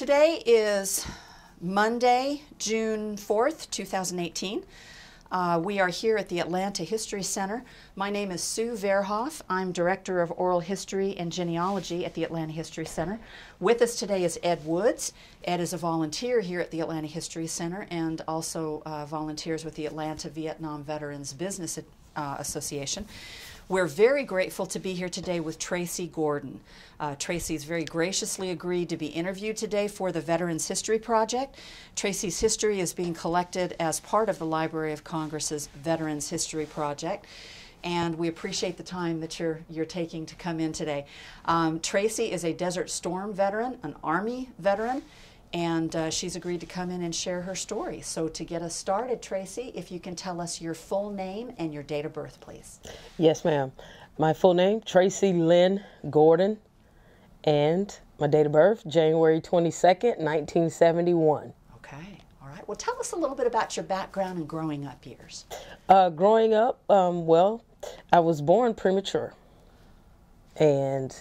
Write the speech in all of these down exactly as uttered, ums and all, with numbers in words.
Today is Monday, June fourth, two thousand eighteen. Uh, we are here at the Atlanta History Center. My name is Sue Verhoff. I'm Director of Oral History and Genealogy at the Atlanta History Center. With us today is Ed Woods. Ed is a volunteer here at the Atlanta History Center and also uh, volunteers with the Atlanta Vietnam Veterans Business uh, Association. We're very grateful to be here today with Tracy Gordon. Uh, Tracy's very graciously agreed to be interviewed today for the Veterans History Project. Tracy's history is being collected as part of the Library of Congress's Veterans History Project, and we appreciate the time that you're, you're taking to come in today. Um, Tracy is a Desert Storm veteran, an Army veteran, and uh, she's agreed to come in and share her story. So to get us started, Tracy, if you can tell us your full name and your date of birth, please. Yes, ma'am. My full name, Tracy Lynn Gordon, and my date of birth, January twenty-second, nineteen seventy-one. Okay. All right. Well, tell us a little bit about your background and growing up years. Uh, growing up, um, well, I was born premature, and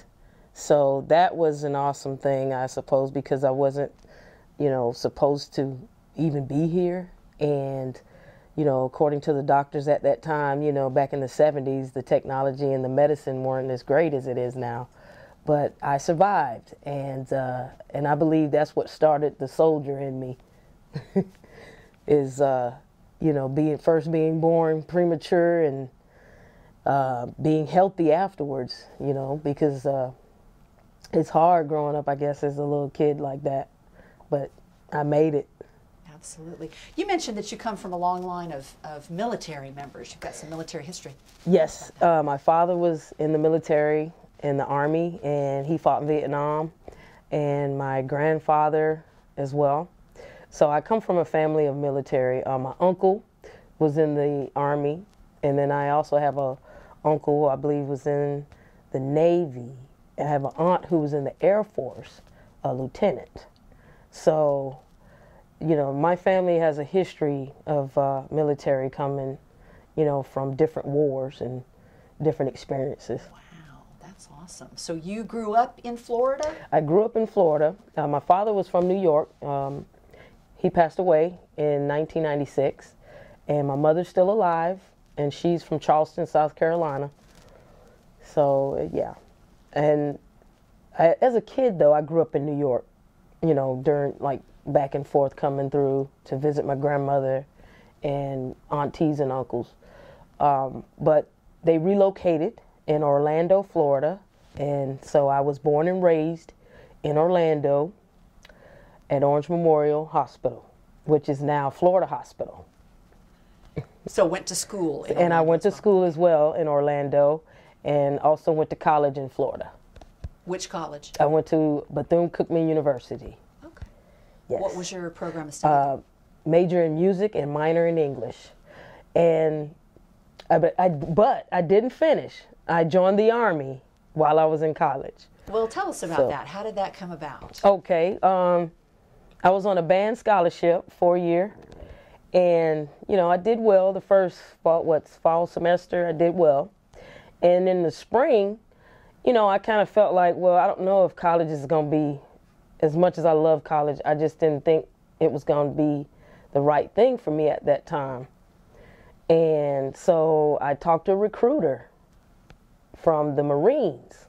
so that was an awesome thing, I suppose, because I wasn't, you know, supposed to even be here. And, you know, according to the doctors at that time, you know, back in the seventies, the technology and the medicine weren't as great as it is now. But I survived, and uh, and I believe that's what started the soldier in me, is, uh, you know, being first being born premature and uh, being healthy afterwards, you know, because uh, it's hard growing up, I guess, as a little kid like that. But I made it. Absolutely. You mentioned that you come from a long line of, of military members. You've got some military history. Yes. Uh, my father was in the military, in the Army, and he fought in Vietnam, and my grandfather as well. So I come from a family of military. Uh, my uncle was in the Army, and then I also have a uncle who I believe was in the Navy. I have an aunt who was in the Air Force, a lieutenant. So, you know, my family has a history of uh, military coming, you know, from different wars and different experiences. Wow, that's awesome. So you grew up in Florida? I grew up in Florida. Uh, my father was from New York. Um, he passed away in nineteen ninety-six. And my mother's still alive, and she's from Charleston, South Carolina. So, yeah. And I, as a kid, though, I grew up in New York. You know, during, like, back and forth coming through to visit my grandmother and aunties and uncles. Um, but they relocated in Orlando, Florida, and so I was born and raised in Orlando at Orange Memorial Hospital, which is now Florida Hospital. So went to school. In and I went to school as well in Orlando, and also went to college in Florida. Which college? I went to Bethune-Cookman University. Okay. Yes. What was your program of study? Uh, major in music and minor in English. And I, but, I, but I didn't finish. I joined the Army while I was in college. Well, tell us about so, that. How did that come about? Okay. Um, I was on a band scholarship for a year. And, you know, I did well the first, fall, what, fall semester. I did well. And in the spring, you know, I kind of felt like, well, I don't know if college is going to be, as much as I love college, I just didn't think it was going to be the right thing for me at that time. And so I talked to a recruiter from the Marines.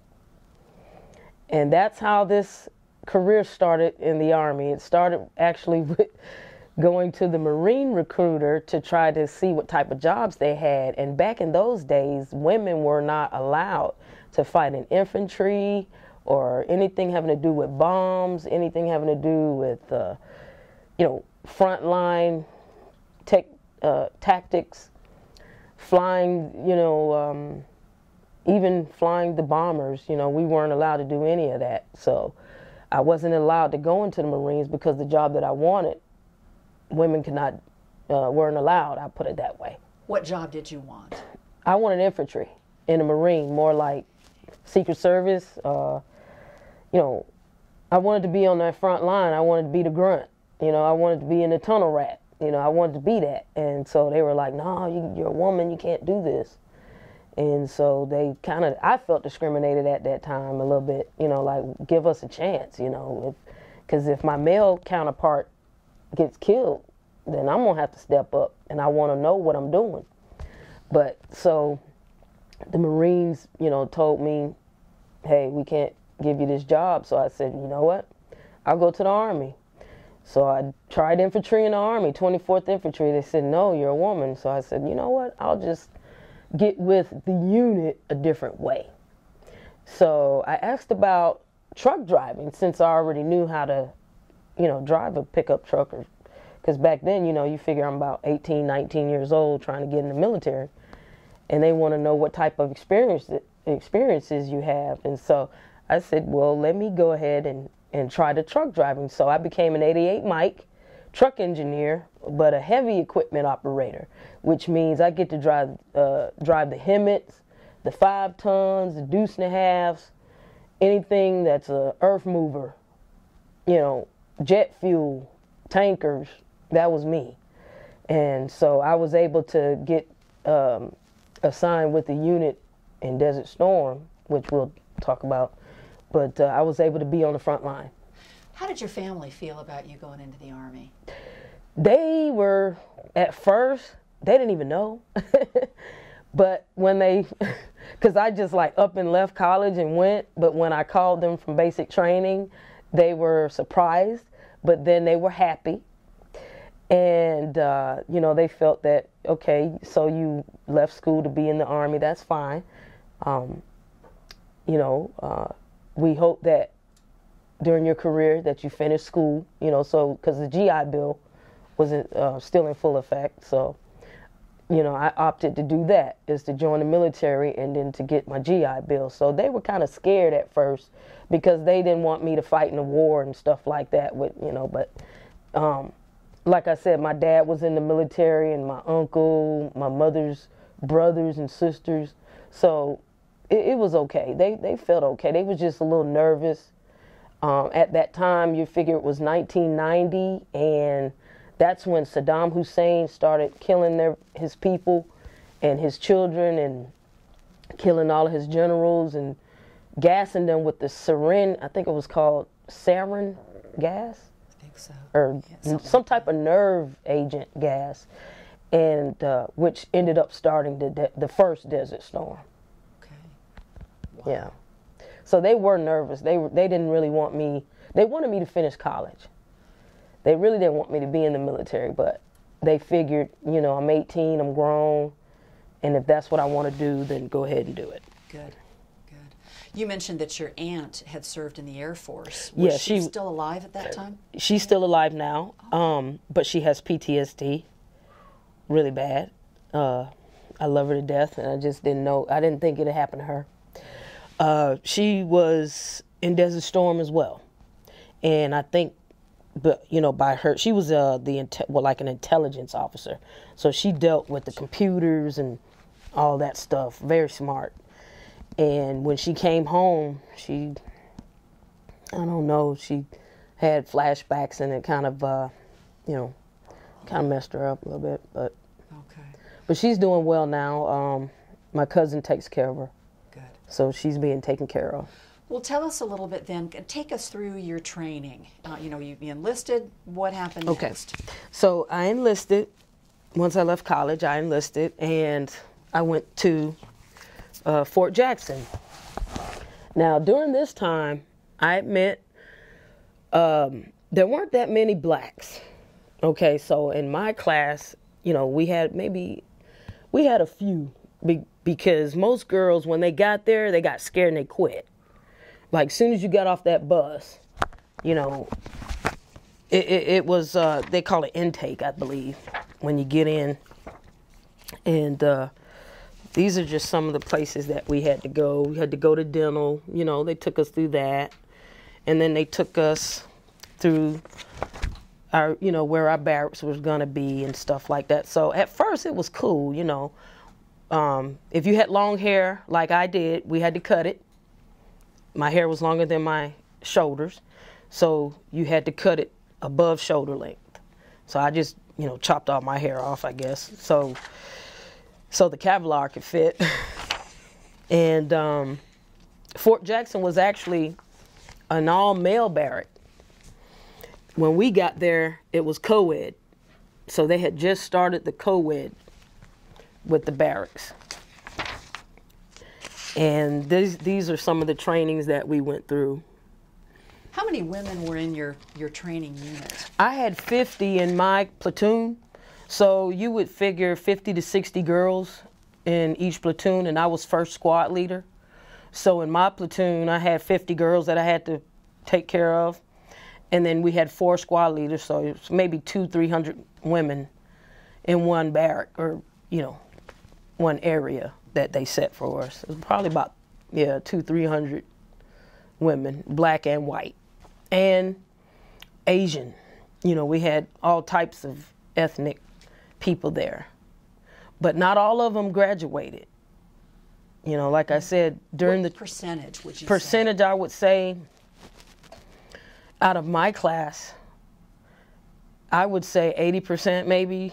And that's how this career started in the Army. It started actually with going to the Marine recruiter to try to see what type of jobs they had. And back in those days, women were not allowed to fight in infantry or anything having to do with bombs, anything having to do with, uh, you know, frontline tech, uh, tactics, flying, you know, um, even flying the bombers. You know, we weren't allowed to do any of that. So I wasn't allowed to go into the Marines because the job that I wanted, women could not, uh, weren't allowed, I put it that way. What job did you want? I wanted infantry in the Marine, more like Secret Service. Uh, you know, I wanted to be on that front line. I wanted to be the grunt. You know, I wanted to be in the tunnel rat. You know, I wanted to be that. And so they were like, no, you, you're a woman, you can't do this. And so they kind of, I felt discriminated at that time a little bit, you know, like, give us a chance, you know. If, Because if my male counterpart gets killed, then I'm going to have to step up, and I want to know what I'm doing. But so the Marines, you know, told me, hey, we can't give you this job. So I said, you know what? I'll go to the Army. So I tried infantry in the Army, twenty-fourth Infantry. They said, no, you're a woman. So I said, you know what? I'll just get with the unit a different way. So I asked about truck driving, since I already knew how to, you know, drive a pickup truck. Because back then, you know, you figure I'm about eighteen, nineteen years old trying to get in the military. And they want to know what type of experience, experiences you have. And so I said, well, let me go ahead and, and try the truck driving. So I became an eighty-eight Mike truck engineer, but a heavy equipment operator, which means I get to drive, uh, drive the Hemmets, the five tons, the deuce and a halves, anything that's a earth mover, you know, jet fuel, tankers. That was me. And so I was able to get um, assigned with the unit in Desert Storm, which we'll talk about, but uh, I was able to be on the front line. How did your family feel about you going into the Army? They were, at first, they didn't even know. But when they, because I just like up and left college and went, but when I called them from basic training, they were surprised, but then they were happy. And, uh, you know, they felt that, okay, so you left school to be in the Army, that's fine. Um, you know, uh, we hope that during your career that you finish school, you know, so, because the G I Bill was uh, still in full effect. So, you know, I opted to do that, is to join the military and then to get my G I Bill. So they were kind of scared at first because they didn't want me to fight in a war and stuff like that with, you know, but um, like I said, my dad was in the military and my uncle, my mother's brothers and sisters. So it, it was okay. They, they felt okay. They was just a little nervous. Um, at that time, you figure it was nineteen ninety, and that's when Saddam Hussein started killing their, his people and his children and killing all of his generals and gassing them with the sarin, I think it was called sarin gas? I think so. Or yeah, some type of nerve agent gas, and uh, which ended up starting the, de the first Desert Storm. Okay. Wow. Yeah. So they were nervous. They, were, they didn't really want me. They wanted me to finish college. They really didn't want me to be in the military, but they figured, you know, I'm eighteen, I'm grown, and if that's what I want to do, then go ahead and do it. Good, good. You mentioned that your aunt had served in the Air Force. Was yeah, she, she still alive at that time? She's still alive now, um, but she has P T S D really bad. Uh, I love her to death, and I just didn't know. I didn't think it had happened to her. Uh, she was in Desert Storm as well, and I think, but you know, by her, she was uh, the well, like an intelligence officer, so she dealt with the computers and all that stuff. Very smart. And when she came home, she, I don't know, she had flashbacks, and it kind of, uh, you know, kind of messed her up a little bit. But okay, but she's doing well now. Um, my cousin takes care of her. So she's being taken care of. Well, tell us a little bit then. Take us through your training. Uh, you know, you enlisted. What happened okay. next? Okay. So I enlisted. Once I left college, I enlisted, and I went to uh, Fort Jackson. Now, during this time, I admit um, there weren't that many blacks. Okay, so in my class, you know, we had maybe, we had a few big, because most girls, when they got there, they got scared and they quit. Like, as soon as you got off that bus, you know, it, it, it was, uh, they call it intake, I believe, when you get in. And uh, these are just some of the places that we had to go. We had to go to dental, you know, they took us through that. And then they took us through our, you know, where our barracks was gonna be and stuff like that. So at first it was cool, you know. Um, if you had long hair, like I did, we had to cut it. My hair was longer than my shoulders, so you had to cut it above shoulder length. So I just, you know, chopped all my hair off, I guess, so so the Kevlar could fit. And um, Fort Jackson was actually an all-male barrack. When we got there, it was co-ed. So they had just started the co-ed with the barracks. And these, these are some of the trainings that we went through. How many women were in your, your training unit? I had fifty in my platoon. So you would figure fifty to sixty girls in each platoon, and I was first squad leader. So in my platoon, I had fifty girls that I had to take care of. And then we had four squad leaders, so it was maybe two, three hundred women in one barrack, or, you know, one area that they set for us. It was probably about, yeah, two, three hundred women, black and white, and Asian. You know, we had all types of ethnic people there. But not all of them graduated. You know, like I said, during what the percentage, would you percentage say? I would say, out of my class, I would say eighty percent maybe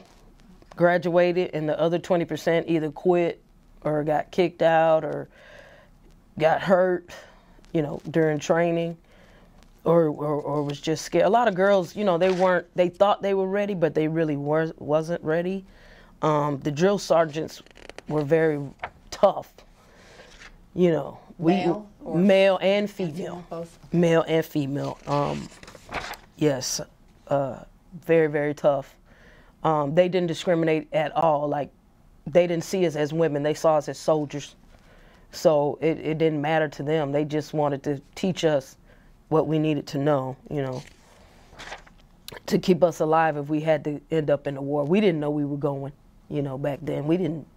graduated, and the other twenty percent either quit or got kicked out or got hurt, you know, during training, or, or, or was just scared. A lot of girls, you know, they weren't, they thought they were ready, but they really were, wasn't ready. Um, the drill sergeants were very tough, you know. We, male, or male and female, both. Male and female. Um, yes, uh, very, very tough. Um, they didn't discriminate at all. Like, they didn't see us as women. They saw us as soldiers. So it, it didn't matter to them. They just wanted to teach us what we needed to know, you know, to keep us alive if we had to end up in the war. We didn't know we were going, you know, back then. We didn't.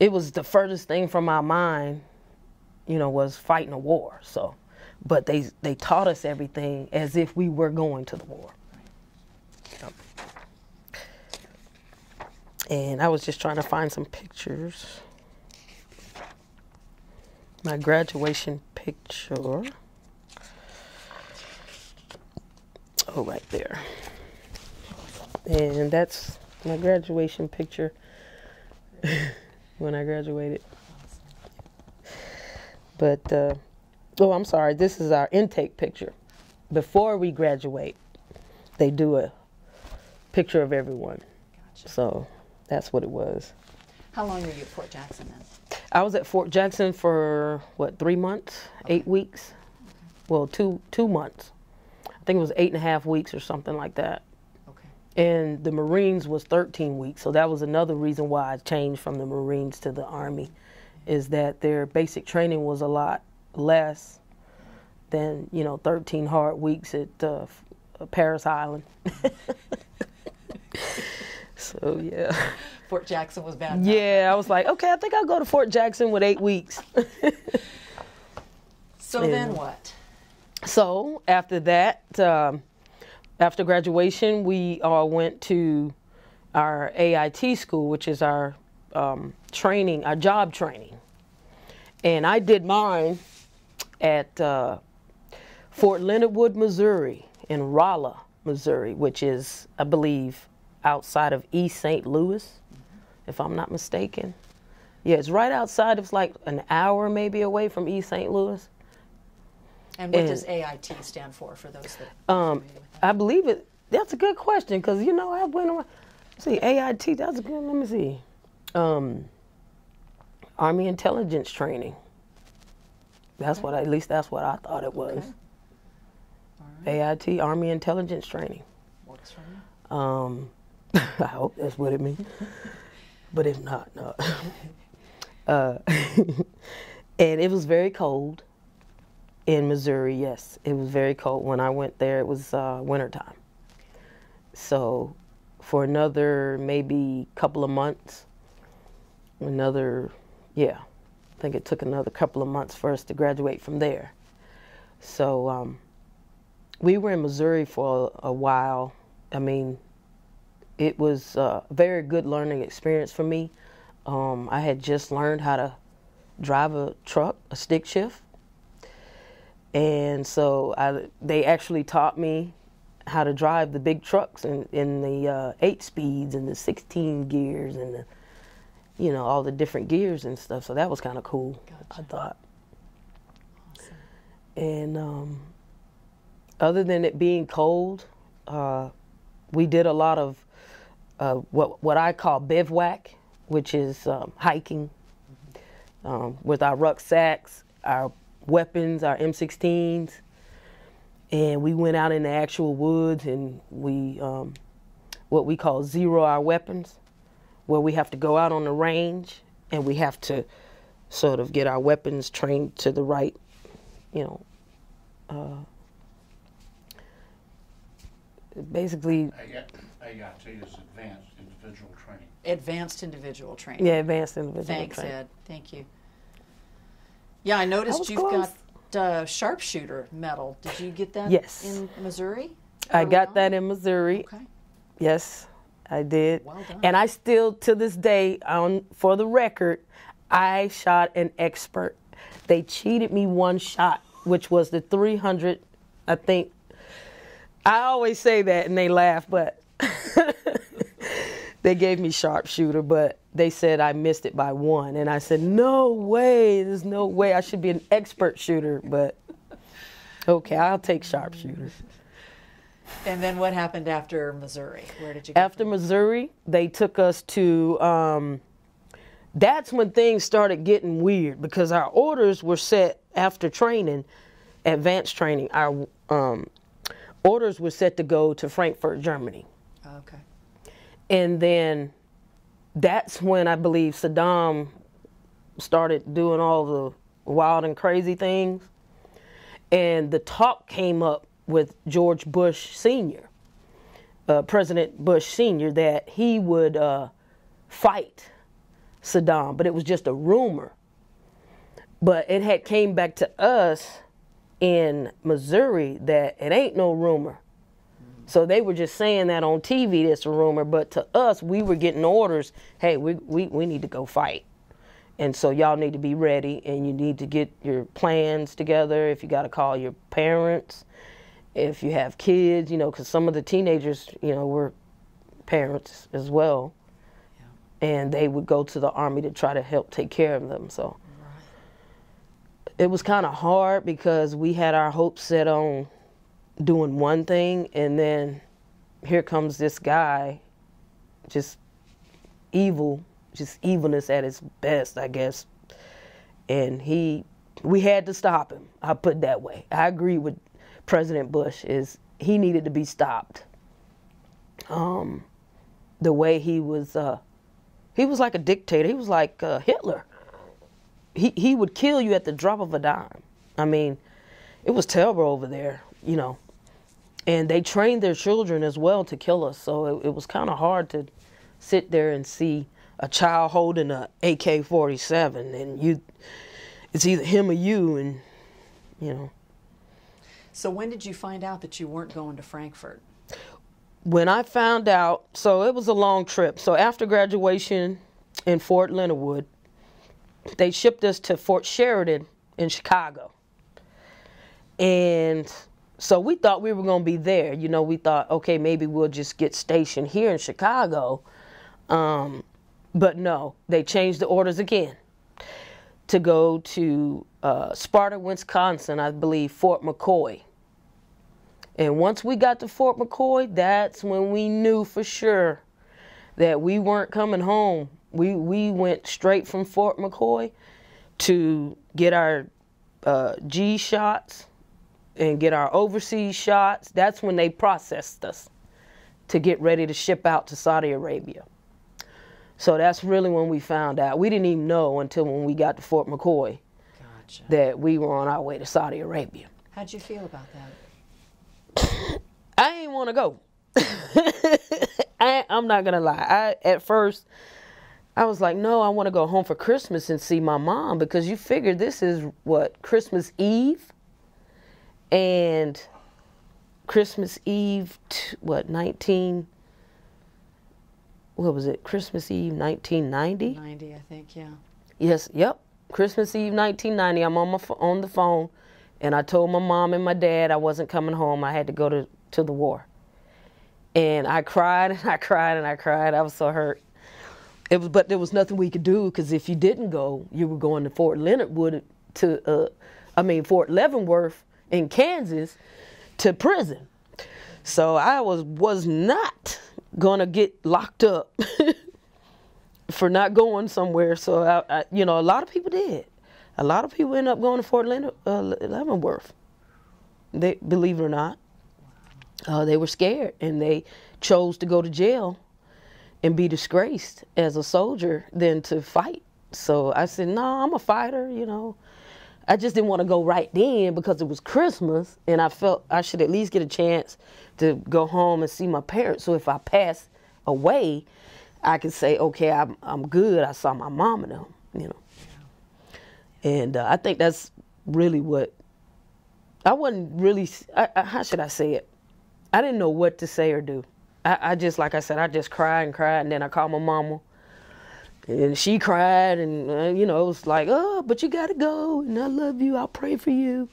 It was the furthest thing from our mind, you know, was fighting a war. So, but they they taught us everything as if we were going to the war. Yep. And I was just trying to find some pictures. My graduation picture. Oh, right there. And that's my graduation picture when I graduated. But, uh, oh, I'm sorry, this is our intake picture. Before we graduate, they do a picture of everyone. Gotcha. So that's what it was. How long were you at Fort Jackson then? I was at Fort Jackson for, what, three months, okay. eight weeks? Okay. Well, two, two months. I think it was eight and a half weeks or something like that. Okay. And the Marines was thirteen weeks, so that was another reason why I changed from the Marines to the Army. Is that their basic training was a lot less than, you know, thirteen hard weeks at uh, Paris Island. So, yeah. Fort Jackson was bad. Yeah, I was like, okay, I think I'll go to Fort Jackson with eight weeks. So and then what? So after that, um, after graduation, we all went to our A I T school, which is our Um, training, our job training, and I did mine at uh, Fort Leonard Wood, Missouri, in Rolla, Missouri, which is, I believe, outside of East Saint Louis, if I'm not mistaken. Yeah, it's right outside. It's like an hour maybe away from East Saint Louis. And what and, does A I T stand for? For those that um, I believe it. That's a good question, because, you know, I went on. See, A I T. That's a good. Let me see. Um, Army intelligence training. That's okay. what, I, at least that's what I thought it was. Okay. Right. A I T, Army intelligence training. Works for me. Um, I hope that's what it means. But if not, no. uh, and it was very cold in Missouri, yes. It was very cold. When I went there, it was uh, wintertime. So for another maybe couple of months, Another, yeah, I think it took another couple of months for us to graduate from there. So um, we were in Missouri for a, a while. I mean, it was a very good learning experience for me. Um, I had just learned how to drive a truck, a stick shift. And so I, they actually taught me how to drive the big trucks in, in the uh, eight speeds and the sixteen gears and the, you know, all the different gears and stuff. So that was kind of cool, gotcha. I thought. Awesome. And um, other than it being cold uh, we did a lot of uh, what, what I call bivouac, which is um, hiking um, with our rucksacks, our weapons, our M sixteens. And we went out in the actual woods and we, um, what we call zero our weapons, where we have to go out on the range and we have to sort of get our weapons trained to the right, you know, uh, basically. A I T is advanced individual training. Advanced individual training. Yeah, advanced individual Thanks, training. Thanks, Ed. Thank you. Yeah, I noticed I you've close. got. Uh, sharpshooter medal. Did you get that yes. in Missouri? I got on? that in Missouri. Okay. Yes, I did. Well done. And I still, to this day, on for the record, I shot an expert. They cheated me one shot, which was the three hundred, I think. I always say that and they laugh, but they gave me sharpshooter, but they said I missed it by one. And I said, no way, there's no way. I should be an expert shooter, but okay, I'll take sharpshooter. And then what happened after Missouri? Where did you go? After Missouri, they took us to, um, that's when things started getting weird because our orders were set after training, advanced training. Our um, orders were set to go to Frankfurt, Germany. Okay. And then that's when I believe Saddam started doing all the wild and crazy things. And the talk came up with George Bush, Senior, uh, President Bush, Senior, that he would uh, fight Saddam, but it was just a rumor. But it had came back to us in Missouri that it ain't no rumor. So they were just saying that on T V, that's a rumor, but to us, we were getting orders, hey, we, we, we need to go fight. And so y'all need to be ready, and you need to get your plans together, if you got to call your parents, if you have kids, you know, because some of the teenagers, you know, were parents as well. Yeah. And they would go to the Army to try to help take care of them. So right. It was kind of hard because we had our hopes set on doing one thing, and then here comes this guy, just evil, just evilness at its best, I guess. And he, we had to stop him, I put it that way. I agree with President Bush, is he needed to be stopped. Um, the way he was, uh, he was like a dictator, he was like uh, Hitler. He, he would kill you at the drop of a dime. I mean, it was terrible over there, you know. And they trained their children as well to kill us, so it, it was kind of hard to sit there and see a child holding a A K forty-seven, and you, it's either him or you, and you know. So when did you find out that you weren't going to Frankfurt? When I found out, so it was a long trip. So after graduation in Fort Leonard Wood, they shipped us to Fort Sheridan in Chicago. And so we thought we were going to be there. You know, we thought, okay, maybe we'll just get stationed here in Chicago. Um, but no, they changed the orders again to go to uh, Sparta, Wisconsin, I believe, Fort McCoy. And once we got to Fort McCoy, that's when we knew for sure that we weren't coming home. We, we went straight from Fort McCoy to get our uh, G shots and get our overseas shots. That's when they processed us to get ready to ship out to Saudi Arabia. So that's really when we found out. We didn't even know until when we got to Fort McCoy gotcha. that we were on our way to Saudi Arabia. How'd you feel about that? I didn't want to go. I, I'm not gonna lie. I, at first, I was like, no, I want to go home for Christmas and see my mom, because you figure this is, what, Christmas Eve? And Christmas Eve, what, nineteen, what was it? Christmas Eve, nineteen ninety? ninety, I think, yeah. Yes, yep. Christmas Eve, nineteen ninety, I'm on, my on the phone, and I told my mom and my dad I wasn't coming home. I had to go to, to the war. And I cried, and I cried, and I cried. I was so hurt. It was, but there was nothing we could do, because if you didn't go, you were going to Fort Leonard Wood to, uh, I mean, Fort Leavenworth, in Kansas to prison. So I was was not going to get locked up for not going somewhere. So, I, I, you know, a lot of people did. A lot of people end up going to Fort Leonard, uh, Leavenworth, they, believe it or not. Uh, they were scared, and they chose to go to jail and be disgraced as a soldier than to fight. So I said, no, nah, I'm a fighter, you know. I just didn't want to go right then because it was Christmas, and I felt I should at least get a chance to go home and see my parents. So if I pass away, I could say, okay, I'm, I'm good. I saw my mom and them, you know. Yeah. And uh, I think that's really what I wasn't really, I, I, how should I say it? I didn't know what to say or do. I, I just, like I said, I just cried and cried, and then I called my mama. And she cried, and, uh, you know, it was like, oh, but you got to go, and I love you, I'll pray for you.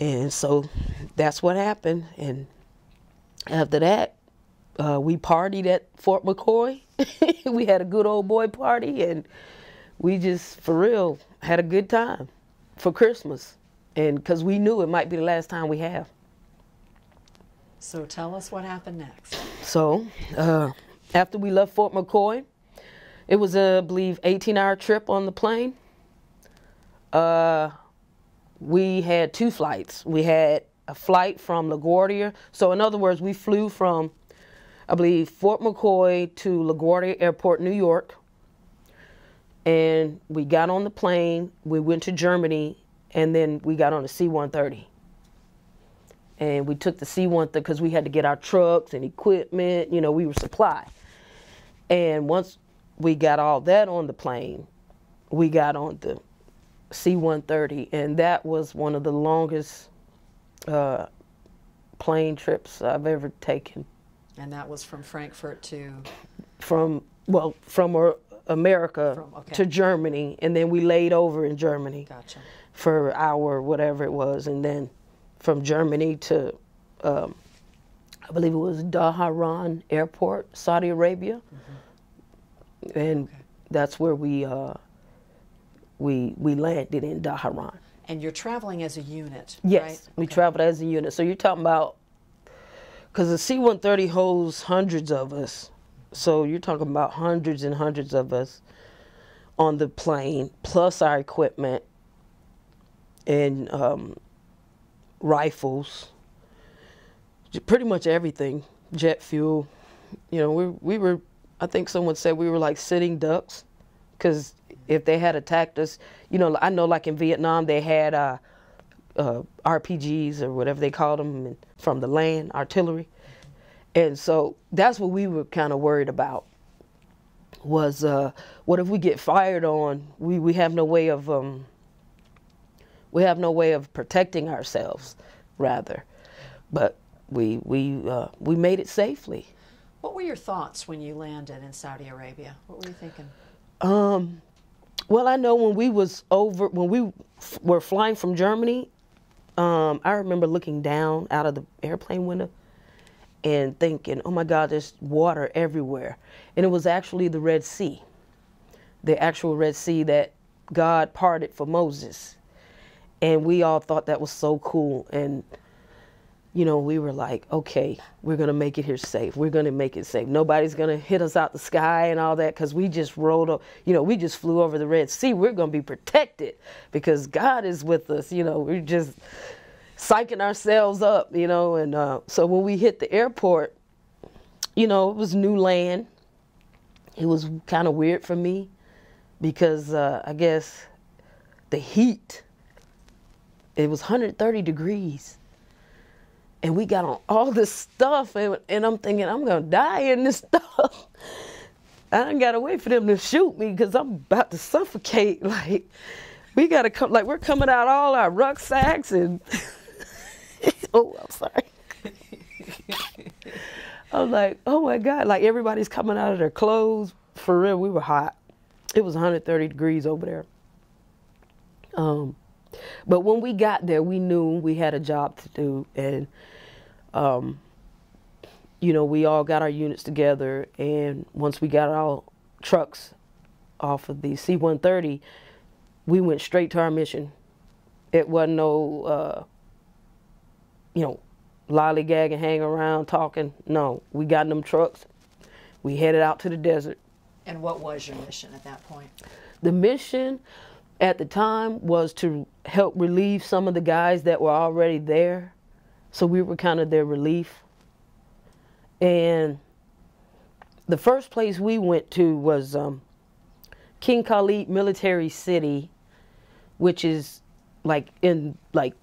And so that's what happened. And after that, uh, we partied at Fort McCoy. We had a good old boy party, and we just, for real, had a good time for Christmas. And because we knew it might be the last time we have. So tell us what happened next. So uh, after we left Fort McCoy, it was, a, I believe, eighteen hour trip on the plane. Uh, we had two flights. We had a flight from LaGuardia. So, in other words, we flew from, I believe, Fort McCoy to LaGuardia Airport, New York. And we got on the plane. We went to Germany. And then we got on a C one thirty. And we took the C one thirty because we had to get our trucks and equipment. You know, we were supplied. And once we got all that on the plane, we got on the C one thirty, and that was one of the longest uh, plane trips I've ever taken. And that was from Frankfurt to? From, well, from uh, America from, okay. to Germany, and then we laid over in Germany gotcha. for an hour, whatever it was, and then from Germany to, um, I believe it was Dhahran Airport, Saudi Arabia. Mm-hmm. And okay. that's where we uh, we we landed in Dhahran. And you're traveling as a unit, yes, right? Yes, we okay. traveled as a unit. So you're talking about, because the C one thirty holds hundreds of us. So you're talking about hundreds and hundreds of us on the plane, plus our equipment and um, rifles, pretty much everything, jet fuel. You know, we we were. I think someone said we were like sitting ducks, because if they had attacked us, you know, I know like in Vietnam they had uh, uh, R P Gs or whatever they called them, and from the land, artillery. And so that's what we were kind of worried about was uh, what if we get fired on, we, we have no way of, um, we have no way of protecting ourselves rather, but we, we, uh, we made it safely. What were your thoughts when you landed in Saudi Arabia? What were you thinking? Um, well, I know when we was over, when we f were flying from Germany, um, I remember looking down out of the airplane window and thinking, oh my God, there's water everywhere. And it was actually the Red Sea, the actual Red Sea that God parted for Moses. And we all thought that was so cool. And you know, we were like, okay, we're going to make it here safe. We're going to make it safe. Nobody's going to hit us out the sky and all that, because we just rolled up, you know, we just flew over the Red Sea. We're going to be protected because God is with us. You know, we're just psyching ourselves up, you know. And uh, so when we hit the airport, you know, it was new land. It was kind of weird for me because uh, I guess the heat, it was one hundred thirty degrees. And we got on all this stuff, and, and I'm thinking, I'm going to die in this stuff. I done got to wait for them to shoot me because I'm about to suffocate. Like, we got to come, like, we're coming out all our rucksacks and, oh, I'm sorry. I was like, oh, my God. Like, everybody's coming out of their clothes. For real, we were hot. It was one hundred thirty degrees over there. Um. But when we got there, we knew we had a job to do, and, um, you know, we all got our units together, and once we got our trucks off of the C one thirty, we went straight to our mission. It wasn't no, uh, you know, lollygagging, hanging around, talking. No, we got in them trucks. We headed out to the desert. And what was your mission at that point? The mission at the time was to help relieve some of the guys that were already there. So we were kind of their relief. And the first place we went to was um, King Khalid Military City, which is like in, like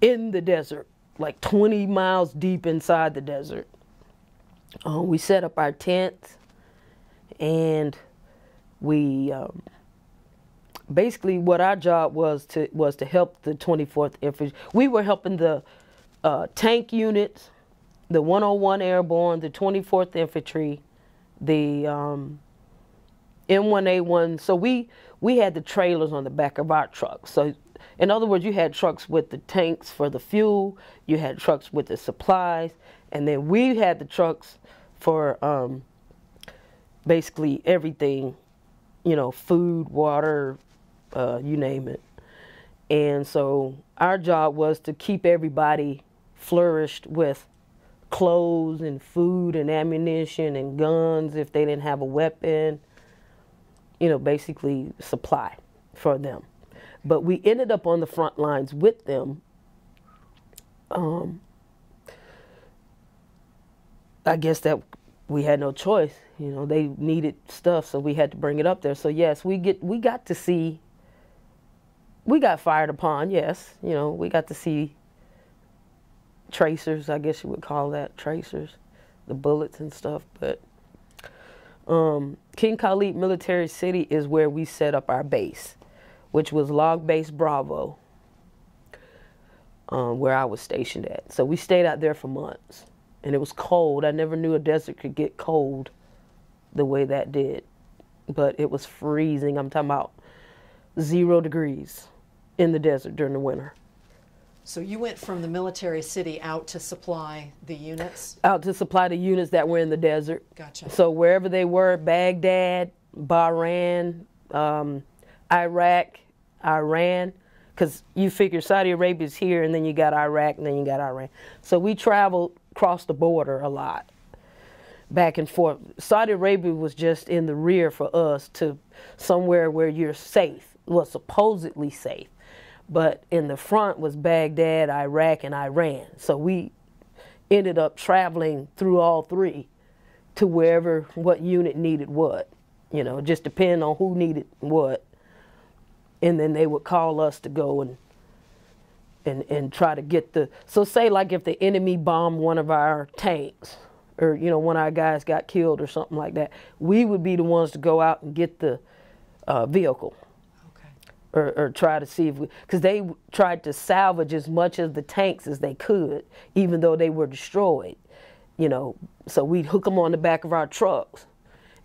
in the desert, like twenty miles deep inside the desert. Um, we set up our tents, and we um, basically what our job was to was to help the twenty-fourth Infantry. We were helping the uh, tank units, the one oh one Airborne, the twenty-fourth Infantry, the um, M one A one. So we we had the trailers on the back of our trucks. So in other words, you had trucks with the tanks for the fuel, you had trucks with the supplies, and then we had the trucks for um, basically everything, you know, food, water, uh, you name it. And so our job was to keep everybody flourished with clothes and food and ammunition and guns if they didn't have a weapon, you know, basically supply for them. But we ended up on the front lines with them. Um, I guess that we had no choice. You know, they needed stuff, so we had to bring it up there. So yes, we get we got to see. We got fired upon, yes. You know, we got to see tracers. I guess you would call that tracers, the bullets and stuff. But um, King Khalid Military City is where we set up our base, which was Log Base Bravo, um, where I was stationed at. So we stayed out there for months, and it was cold. I never knew a desert could get cold the way that did, but it was freezing. I'm talking about zero degrees in the desert during the winter. So you went from the military city out to supply the units? Out to supply the units that were in the desert. Gotcha. So wherever they were, Baghdad, Bahrain, um, Iraq, Iran, because you figure Saudi Arabia's here, and then you got Iraq, and then you got Iran. So we traveled across the border a lot, back and forth. Saudi Arabia was just in the rear for us to somewhere where you're safe, well, supposedly safe. But in the front was Baghdad, Iraq, and Iran. So we ended up traveling through all three to wherever, what unit needed what. You know, just depend on who needed what. And then they would call us to go and and and try to get the, so say like if the enemy bombed one of our tanks, or you know, one of our guys got killed or something like that, we would be the ones to go out and get the uh, vehicle. Okay. Or, or try to see if we, because they tried to salvage as much of the tanks as they could, even though they were destroyed, you know. So we'd hook them on the back of our trucks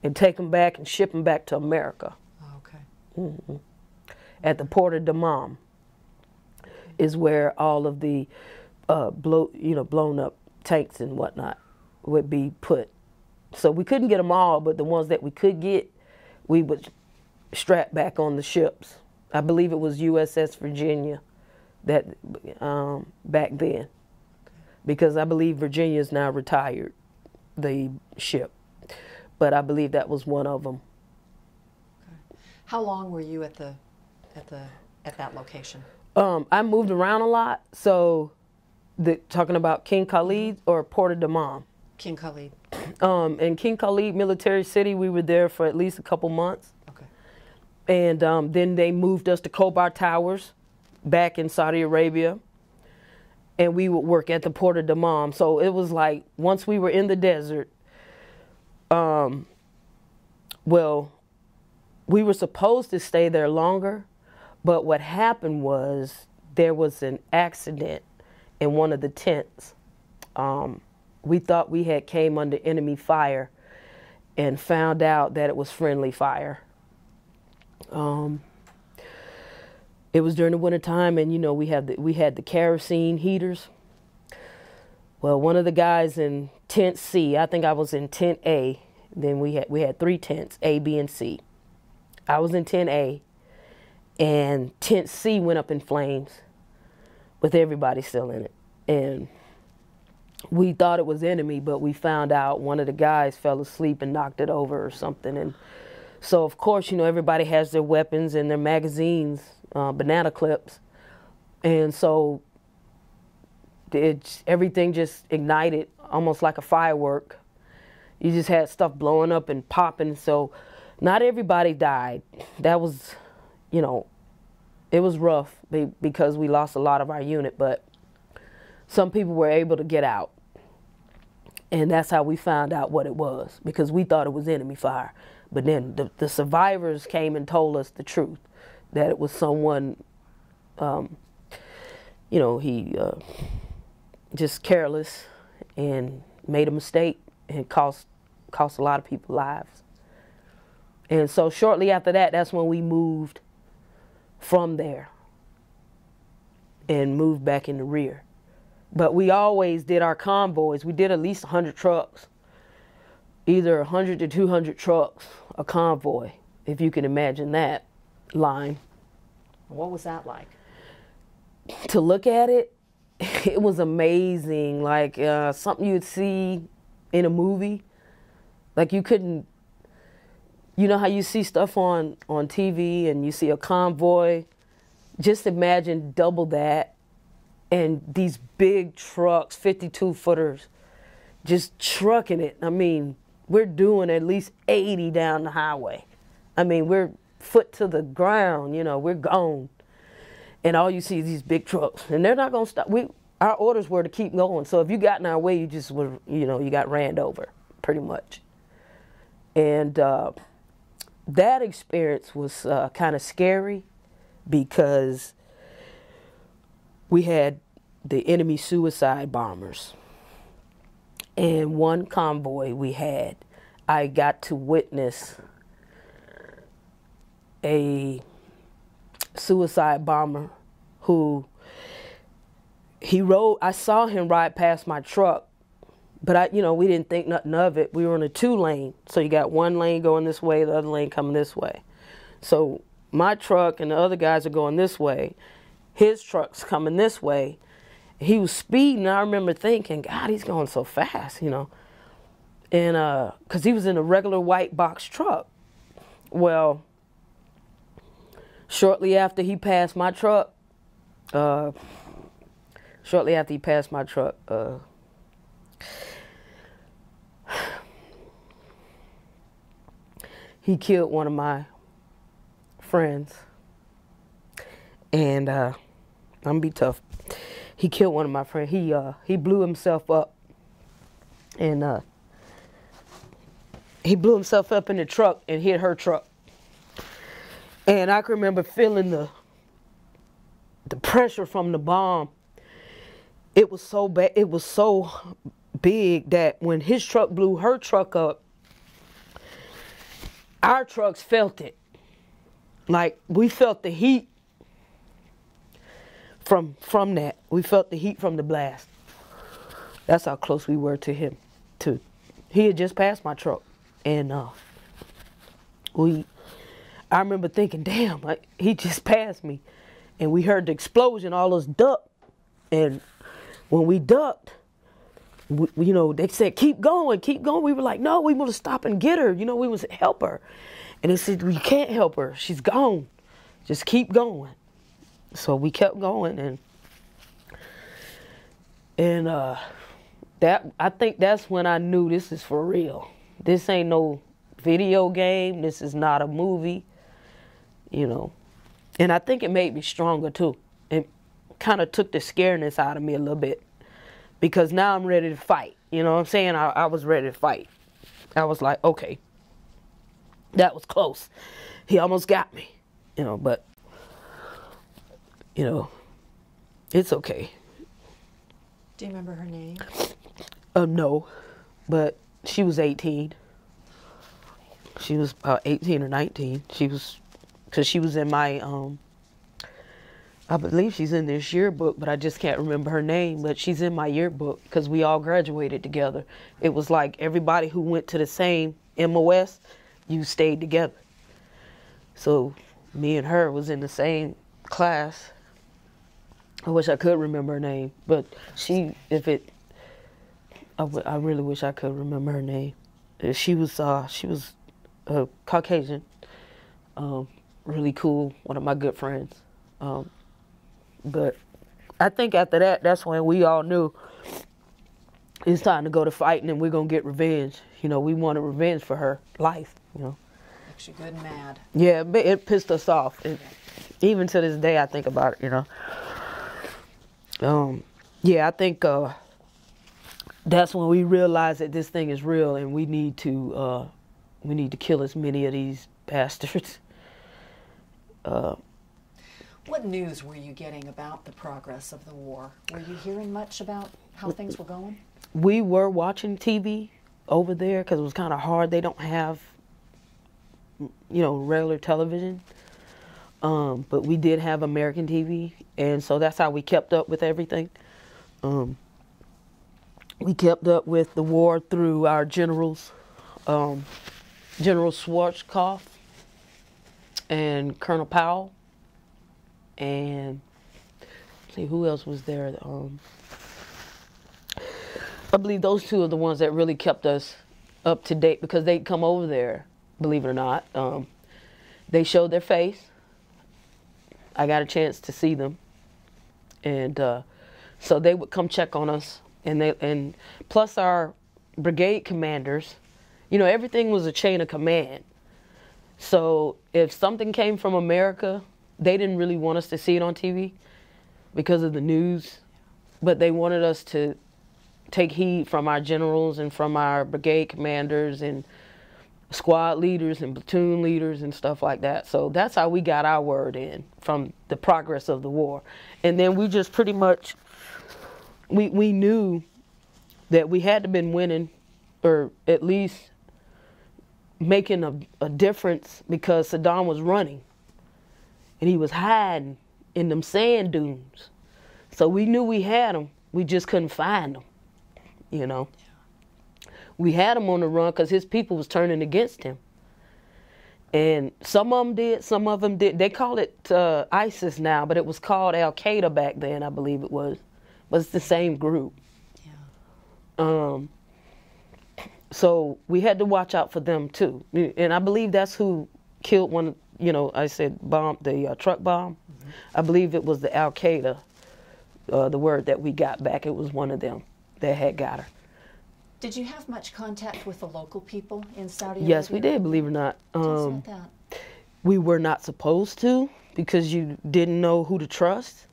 and take them back and ship them back to America. Okay. Mm-hmm. At the Port of Dammam is where all of the uh, blow, you know, blown up tanks and whatnot would be put. So we couldn't get them all, but the ones that we could get, we would strap back on the ships. I believe it was U S S Virginia that um, back then, because I believe Virginia is now retired, the ship. But I believe that was one of them. Okay. How long were you at the At the at that location? Um, I moved around a lot. So, the, talking about King Khalid or Port of Dammam? King Khalid. Um, in King Khalid Military City, we were there for at least a couple months. Okay. And um, then they moved us to Khobar Towers, back in Saudi Arabia, and we would work at the Port of Dammam. So it was like once we were in the desert. Um, well, we were supposed to stay there longer. But what happened was there was an accident in one of the tents. Um, we thought we had came under enemy fire and found out that it was friendly fire. Um, it was during the wintertime, and, you know, we had the, we had the kerosene heaters. Well, one of the guys in tent C, I think I was in tent A, then we had, we had three tents, A, B, and C. I was in tent A. And tent C went up in flames with everybody still in it. And we thought it was enemy, but we found out one of the guys fell asleep and knocked it over or something. And so, of course, you know, everybody has their weapons and their magazines, uh, banana clips. And so it, everything just ignited almost like a firework. You just had stuff blowing up and popping. So not everybody died. That was, you know, it was rough because we lost a lot of our unit, but some people were able to get out. And that's how we found out what it was, because we thought it was enemy fire. But then the, the survivors came and told us the truth, that it was someone, um, you know, he uh, just careless and made a mistake and cost, cost a lot of people lives. And so shortly after that, that's when we moved from there and moved back in the rear. But we always did our convoys. We did at least one hundred trucks, either one hundred to two hundred trucks, a convoy, if you can imagine that line. What was that like? To look at it, it was amazing, like uh, something you'd see in a movie. Like you couldn't, you know how you see stuff on, on T V and you see a convoy? Just imagine double that. And these big trucks, fifty-two footers, just trucking it. I mean, we're doing at least eighty down the highway. I mean, we're foot to the ground, you know, we're gone. And all you see is these big trucks. And they're not going to stop. We, our orders were to keep going. So if you got in our way, you just were, you know, you got ran over pretty much. And uh, that experience was uh, kind of scary because we had the enemy suicide bombers. And one convoy we had, I got to witness a suicide bomber who he rode, I saw him ride past my truck, but I, you know, we didn't think nothing of it. We were in a two lane. So you got one lane going this way, the other lane coming this way. So my truck and the other guys are going this way. His truck's coming this way. He was speeding. I remember thinking, God, he's going so fast, you know. And uh, because he was in a regular white box truck. Well, shortly after he passed my truck, uh, shortly after he passed my truck, uh, he killed one of my friends. And uh, I'm gonna be tough. He killed one of my friends. He uh, he blew himself up, and uh, he blew himself up in the truck and hit her truck. And I can remember feeling the the pressure from the bomb. It was so bad. It was so big that when his truck blew her truck up, our trucks felt it. Like we felt the heat. From from that, we felt the heat from the blast. That's how close we were to him. To he had just passed my truck, and uh, we. I remember thinking, "Damn, I, he just passed me," and we heard the explosion. All us ducked, and when we ducked, we, you know, they said, "Keep going, keep going." We were like, "No, we want to stop and get her." You know, we want to help her, and they said, "We can't help her. She's gone. Just keep going." So we kept going, and and uh, that I think that's when I knew this is for real. This ain't no video game. This is not a movie, you know. And I think it made me stronger too. It kind of took the scariness out of me a little bit because now I'm ready to fight. You know what I'm saying? I, I was ready to fight. I was like, okay, that was close. He almost got me, you know, but. You know, it's okay. Do you remember her name? Uh, no, but she was eighteen. She was about eighteen or nineteen. She was, because she was in my, um, I believe she's in this yearbook, but I just can't remember her name. But she's in my yearbook because we all graduated together. It was like everybody who went to the same M O S, you stayed together. So me and her was in the same class. I wish I could remember her name, but she, if it, I, w I really wish I could remember her name. She was uh, she was uh, Caucasian, um, really cool, one of my good friends. Um, but I think after that, that's when we all knew it's time to go to fighting and we're going to get revenge. You know, we wanted revenge for her life, you know. Makes you good and mad. Yeah, it, it pissed us off. It, even to this day, I think about it, you know. Um, yeah, I think... Uh, that's when we realized that this thing is real and we need to uh, we need to kill as many of these bastards. Uh, what news were you getting about the progress of the war? Were you hearing much about how things were going? We were watching T V over there because it was kind of hard. They don't have, you know, regular television. Um, but we did have American T V, and so that's how we kept up with everything. Um, We kept up with the war through our generals, um, General Schwarzkopf and Colonel Powell, and let's see who else was there. Um, I believe those two are the ones that really kept us up to date because they'd come over there, believe it or not. Um, they showed their face. I got a chance to see them, and uh, so they would come check on us. And they and plus our brigade commanders, you know, everything was a chain of command. So if something came from America, they didn't really want us to see it on T V because of the news, but they wanted us to take heed from our generals and from our brigade commanders and squad leaders and platoon leaders and stuff like that. So that's how we got our word in from the progress of the war. And then we just pretty much... We we knew that we had to been winning, or at least making a, a difference, because Saddam was running and he was hiding in them sand dunes. So we knew we had him. We just couldn't find him, you know. We had him on the run because his people was turning against him. And some of them did, some of them did. They call it uh, ISIS now, but it was called Al-Qaeda back then, I believe it was. But it's the same group. Yeah. Um, so we had to watch out for them too, and I believe that's who killed one. You know, I said bomb the uh, truck bomb. Mm-hmm. I believe it was the Al Qaeda. Uh, the word that we got back, it was one of them that had got her. Did you have much contact with the local people in Saudi Arabia? Yes, we did. Believe it or not, um, that. we were not supposed to because you didn't know who to trust.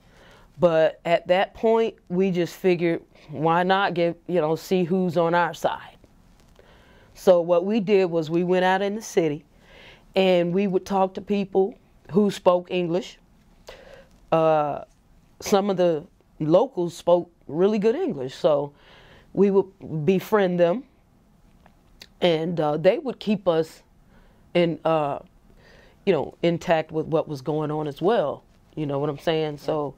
But at that point, we just figured, why not get, you know, see who's on our side? So what we did was we went out in the city and we would talk to people who spoke English. Uh, some of the locals spoke really good English, so we would befriend them, and uh, they would keep us in, uh, you know, intact with what was going on as well. You know what I'm saying? So.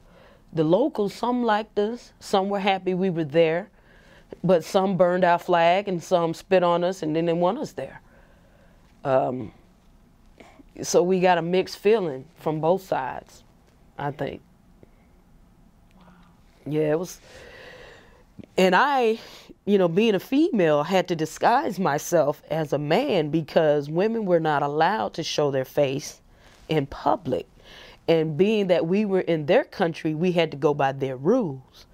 The locals, some liked us, some were happy we were there, but some burned our flag and some spit on us and then they want us there. Um, so we got a mixed feeling from both sides, I think. Yeah, it was, and I, you know, being a female, had to disguise myself as a man because women were not allowed to show their face in public. And being that we were in their country, we had to go by their rules.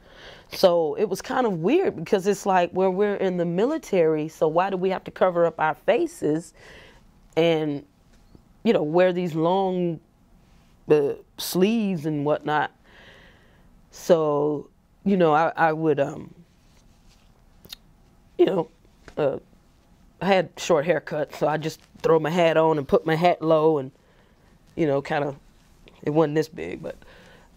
So it was kind of weird because it's like, well, we're in the military, so why do we have to cover up our faces and, you know, wear these long uh, sleeves and whatnot? So, you know, I, I would, um, you know, uh, I had short haircuts, so I just throw my hat on and put my hat low and, you know, kind of. It wasn't this big, but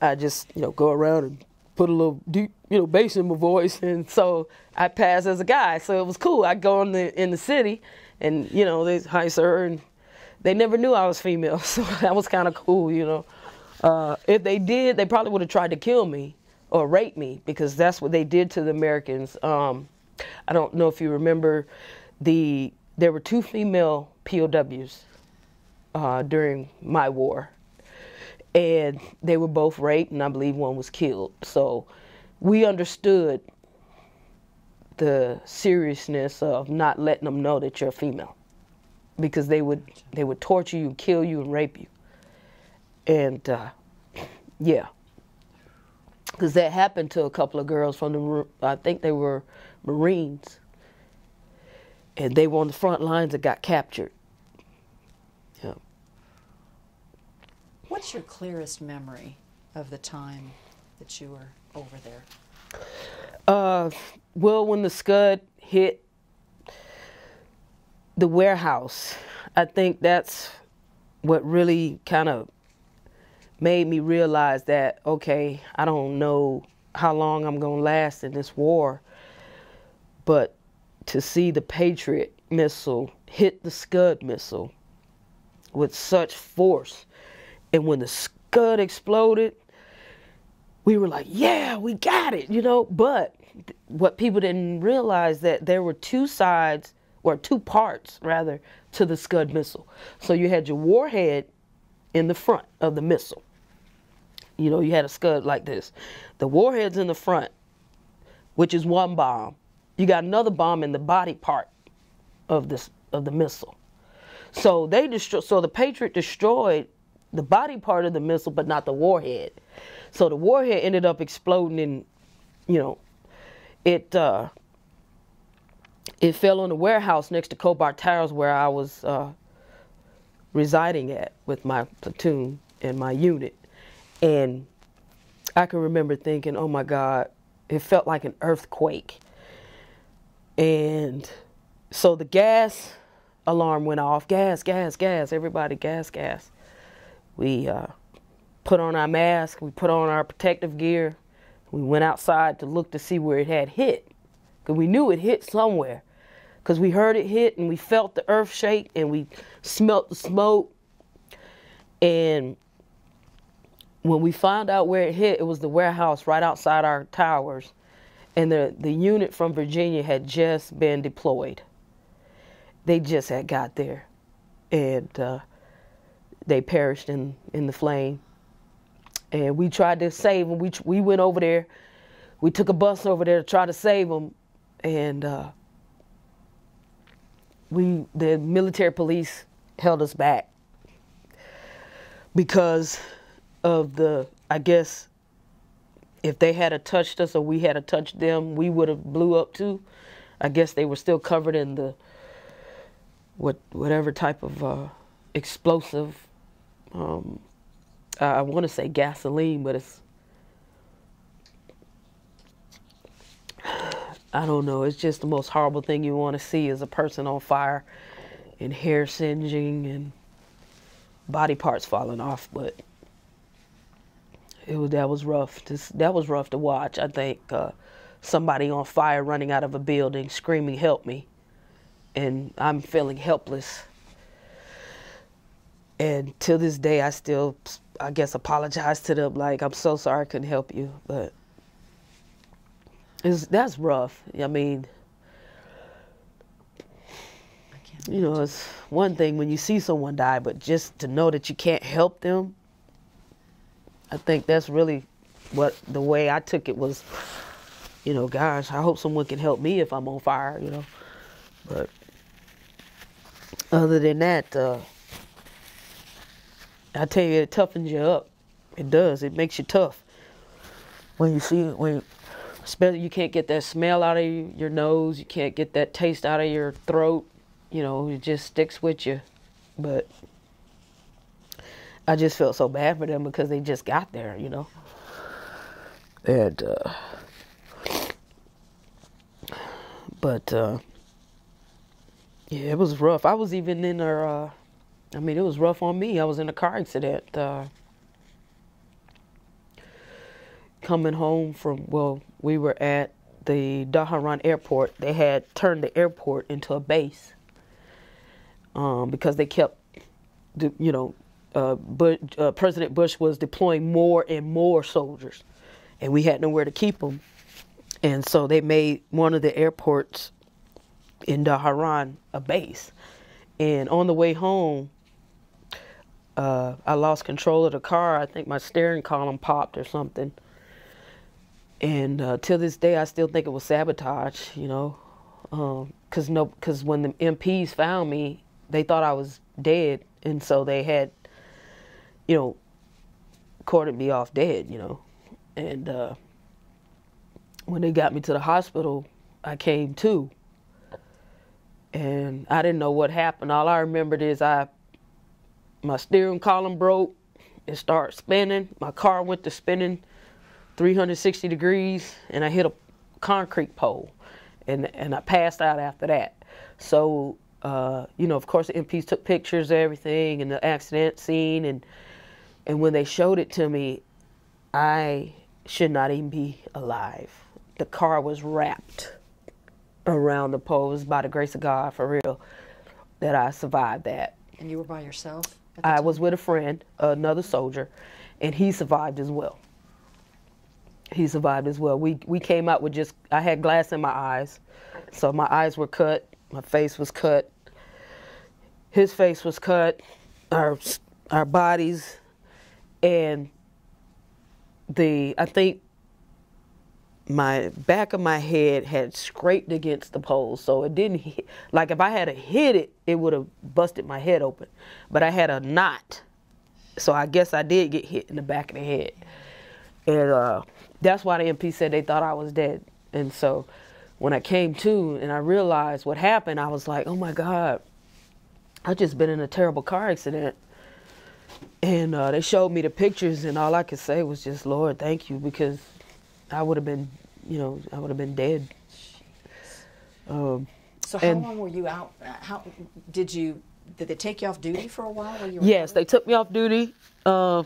I just, you know, go around and put a little deep, you know, bass in my voice, and so I passed as a guy, so it was cool. I'd go in the, in the city, and, you know, they, hi, sir, and they never knew I was female, so that was kind of cool, you know. Uh, if they did, they probably would have tried to kill me or rape me, because that's what they did to the Americans. Um, I don't know if you remember, the there were two female P O Ws uh, during my war. And they were both raped, and I believe one was killed. So we understood the seriousness of not letting them know that you're female, because they would they would torture you, kill you, and rape you. And uh, yeah, because that happened to a couple of girls from the, I think they were Marines, and they were on the front lines that got captured. Yeah. What's your clearest memory of the time that you were over there? Uh, well, when the Scud hit the warehouse, I think that's what really kind of made me realize that, okay, I don't know how long I'm going to last in this war, but to see the Patriot missile hit the Scud missile with such force, and when the Scud exploded, we were like, yeah, we got it, you know. But what people didn't realize that there were two sides, or two parts rather, to the Scud missile. So you had your warhead in the front of the missile. You know, you had a Scud like this. The warhead's in the front, which is one bomb. You got another bomb in the body part of this of the missile. So they destroy. So the Patriot destroyed the body part of the missile, but not the warhead. So the warhead ended up exploding, and, you know, it uh, it fell on the warehouse next to Cobart Towers, where I was uh, residing at with my platoon and my unit. And I can remember thinking, oh my God, it felt like an earthquake. And so the gas alarm went off, gas, gas, gas, everybody gas, gas. We uh, put on our mask, we put on our protective gear. We went outside to look to see where it had hit, because we knew it hit somewhere, because we heard it hit and we felt the earth shake and we smelt the smoke. And when we found out where it hit, it was the warehouse right outside our towers. And the, the unit from Virginia had just been deployed. They just had got there. And uh, they perished in, in the flame. And we tried to save them. We, we went over there. We took a bus over there to try to save them. And uh, we, the military police held us back because of the, I guess, if they had a touched us or we had a touched them, we would have blew up too. I guess they were still covered in the what whatever type of uh, explosive. Um, I want to say gasoline, but it's I don't know. It's just the most horrible thing you want to see is a person on fire, and hair singeing and body parts falling off, but. It was, that was rough. Just, that was rough to watch. I think uh, somebody on fire running out of a building, screaming, "Help me!" and I'm feeling helpless. And to this day, I still, I guess, apologize to them. Like, I'm so sorry I couldn't help you, but it's, that's rough. I mean, I can't you know, it's one thing when you see someone die, but just to know that you can't help them. I think that's really what the way I took it was, you know, gosh, I hope someone can help me if I'm on fire, you know. But other than that, uh, I tell you, it toughens you up. It does. It makes you tough. When you see, when especially you can't get that smell out of your nose, you can't get that taste out of your throat, you know, it just sticks with you. But I just felt so bad for them because they just got there, you know. And, uh, but, uh, yeah, it was rough. I was even in a, uh, I mean, it was rough on me. I was in a car accident, uh, coming home from, well, we were at the Dhahran airport. They had turned the airport into a base, um, because they kept, you know, Uh, but, uh, President Bush was deploying more and more soldiers, and we had nowhere to keep them. And so they made one of the airports in Dhahran a base. And on the way home, uh, I lost control of the car. I think my steering column popped or something. And uh, till this day, I still think it was sabotage, you know, because um, no, because when the M Ps found me, they thought I was dead, and so they had, you know, carted me off dead, you know. And uh, when they got me to the hospital, I came to, and I didn't know what happened. All I remembered is I, my steering column broke, it started spinning, my car went to spinning three hundred sixty degrees, and I hit a concrete pole, and and I passed out after that. So, uh, you know, of course, the M Ps took pictures of everything and the accident scene, and and when they showed it to me, I should not even be alive. The car was wrapped around the pole. It was by the grace of God, for real, that I survived that. And you were by yourself? I was with a friend, another soldier, and he survived as well. He survived as well. We we came out with just, I had glass in my eyes. So my eyes were cut, my face was cut, his face was cut, our our bodies, and the, I think my back of my head had scraped against the pole, so it didn't hit. Like if I had hit it, it would have busted my head open. But I had a knot, so I guess I did get hit in the back of the head. And uh, that's why the M P said they thought I was dead. And so when I came to and I realized what happened, I was like, oh my God, I've just been in a terrible car accident. And uh, they showed me the pictures, and all I could say was just, Lord, thank you, because I would have been, you know, I would have been dead. Um, so how long were you out? How did you, did they take you off duty for a while? Were you yes, they took me off duty. Uh,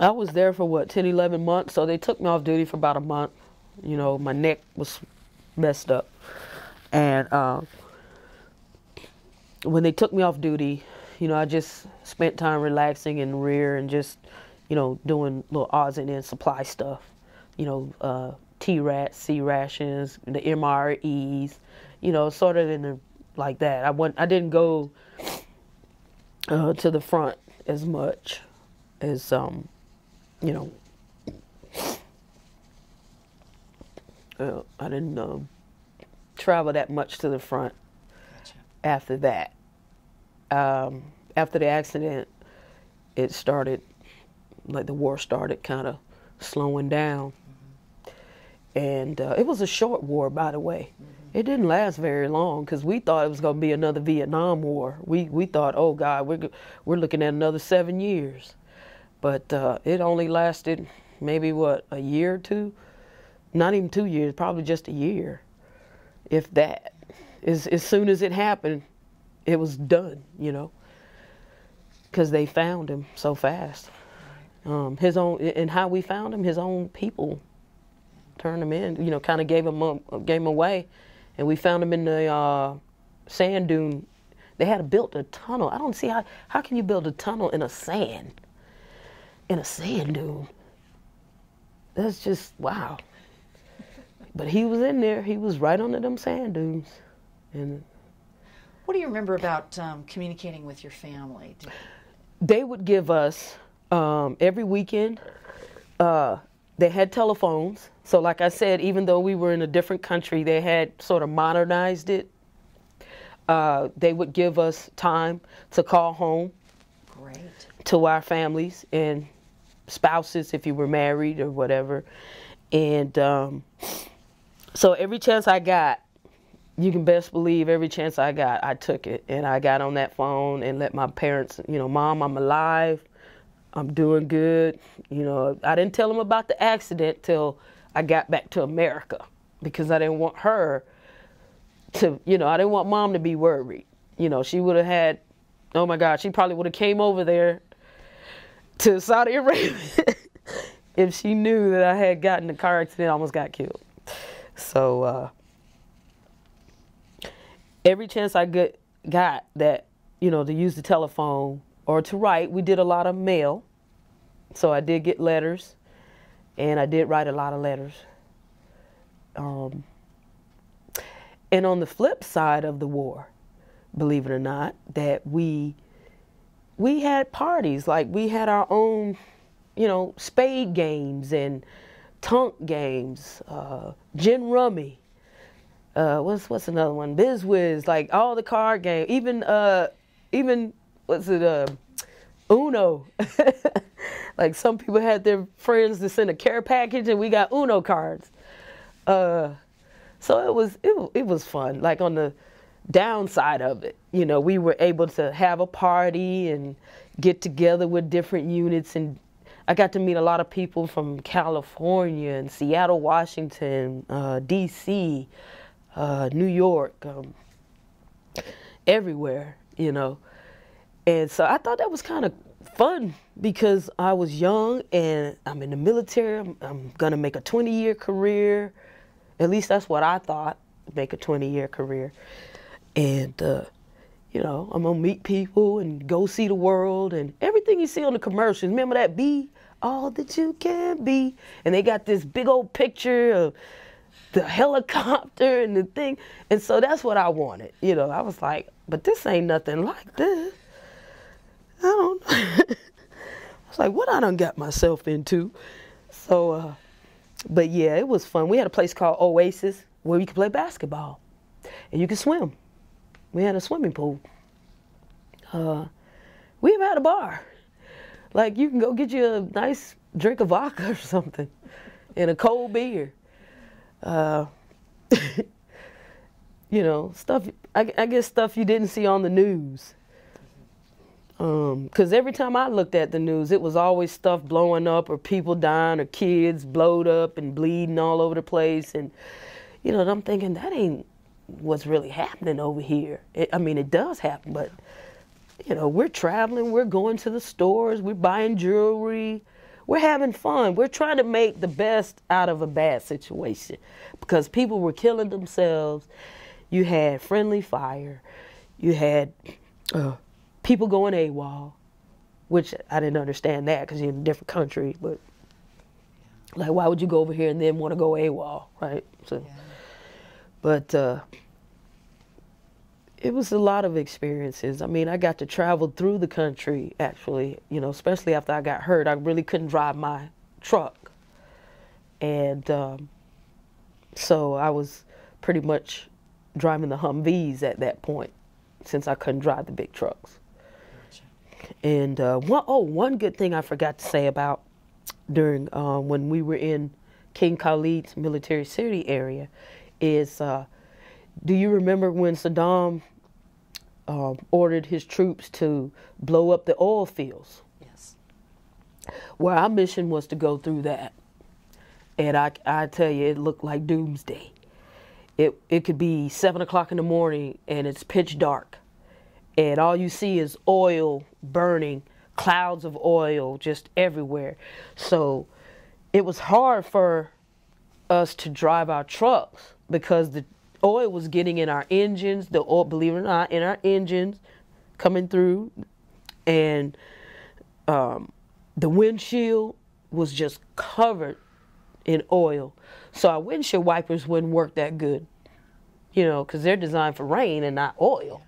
I was there for, what, ten, eleven months, so they took me off duty for about a month. You know, my neck was messed up. And um, when they took me off duty, you know, I just spent time relaxing in the rear and just, you know, doing little odds and ends supply stuff. You know, uh, T-Rats, C-rations, the M R Es, you know, sort of in the, like that. I, went, I didn't go uh, to the front as much as, um, you know, uh, I didn't uh, travel that much to the front. Gotcha. After that. Um, after the accident, it started, like the war started kind of slowing down. Mm-hmm. And uh, it was a short war, by the way. Mm-hmm. It didn't last very long, because we thought it was going to be another Vietnam War. We, we thought, oh God, we're, we're looking at another seven years. But uh, it only lasted maybe, what, a year or two? Not even two years, probably just a year, if that. As, as soon as it happened, it was done, you know, because they found him so fast. Um, his own, and how we found him, his own people turned him in, you know, kind of gave him up, gave him away. And we found him in the uh, sand dune. They had built a tunnel. I don't see how, how can you build a tunnel in a sand? In a sand dune. That's just, wow. But he was in there. He was right under them sand dunes. And what do you remember about um, communicating with your family? Did... They would give us, um, every weekend, uh, they had telephones. So like I said, even though we were in a different country, they had sort of modernized it. Uh, they would give us time to call home. Great. To our families and spouses, if you were married or whatever. And um, so every chance I got, you can best believe every chance I got, I took it. And I got on that phone and let my parents, you know, Mom, I'm alive, I'm doing good. You know, I didn't tell them about the accident till I got back to America, because I didn't want her to, you know, I didn't want Mom to be worried. You know, she would have had, oh my God, she probably would have came over there to Saudi Arabia if she knew that I had gotten in a car accident, almost got killed. So uh, every chance I get, got that, you know, to use the telephone or to write, we did a lot of mail. So I did get letters, and I did write a lot of letters. Um, and on the flip side of the war, believe it or not, that we, we had parties, like we had our own you know, spade games and tunk games, uh, gin rummy. Uh, what's what's another one? Biz Whiz, like all the card games, even uh, even what's it? Uh, Uno. Like some people had their friends to send a care package, and we got Uno cards. Uh, so it was it it was fun. Like on the downside of it, you know, we were able to have a party and get together with different units, and I got to meet a lot of people from California and Seattle, Washington, uh, D C, uh, New York, um, everywhere, you know. And so I thought that was kind of fun because I was young and I'm in the military. I'm, I'm going to make a twenty-year career. At least that's what I thought, make a twenty-year career. And, uh, you know, I'm going to meet people and go see the world and everything you see on the commercials. Remember that? Be all that you can be. And they got this big old picture of the helicopter and the thing. And so that's what I wanted. You know, I was like, but this ain't nothing like this. I don't know. I was like, what I done got myself into? So, uh, but yeah, it was fun. We had a place called Oasis where you could play basketball and you could swim. We had a swimming pool. Uh, we even had a bar. Like, you can go get you a nice drink of vodka or something and a cold beer. Uh, you know, stuff, I, I guess stuff you didn't see on the news. Because um, every time I looked at the news, it was always stuff blowing up or people dying or kids blowed up and bleeding all over the place. And, you know, and I'm thinking, that ain't what's really happening over here. It, I mean, it does happen, but, you know, we're traveling, we're going to the stores, we're buying jewelry, we're having fun. We're trying to make the best out of a bad situation because people were killing themselves. You had friendly fire. You had... Uh, people going AWOL, which I didn't understand that because you're in a different country, but like, why would you go over here and then want to go AWOL, right? So, yeah. But uh, it was a lot of experiences. I mean, I got to travel through the country, actually, you know, especially after I got hurt. I really couldn't drive my truck. And um, so I was pretty much driving the Humvees at that point since I couldn't drive the big trucks. And uh, one, oh, one good thing I forgot to say about during uh, when we were in King Khalid's Military City area is, uh, do you remember when Saddam uh, ordered his troops to blow up the oil fields? Yes. Well, our mission was to go through that. And I, I tell you, it looked like doomsday. It, it could be seven o'clock in the morning and it's pitch dark. And all you see is oil burning, clouds of oil just everywhere. So it was hard for us to drive our trucks because the oil was getting in our engines, the oil, believe it or not, in our engines coming through. And um, the windshield was just covered in oil. So our windshield wipers wouldn't work that good, you know, because they're designed for rain and not oil.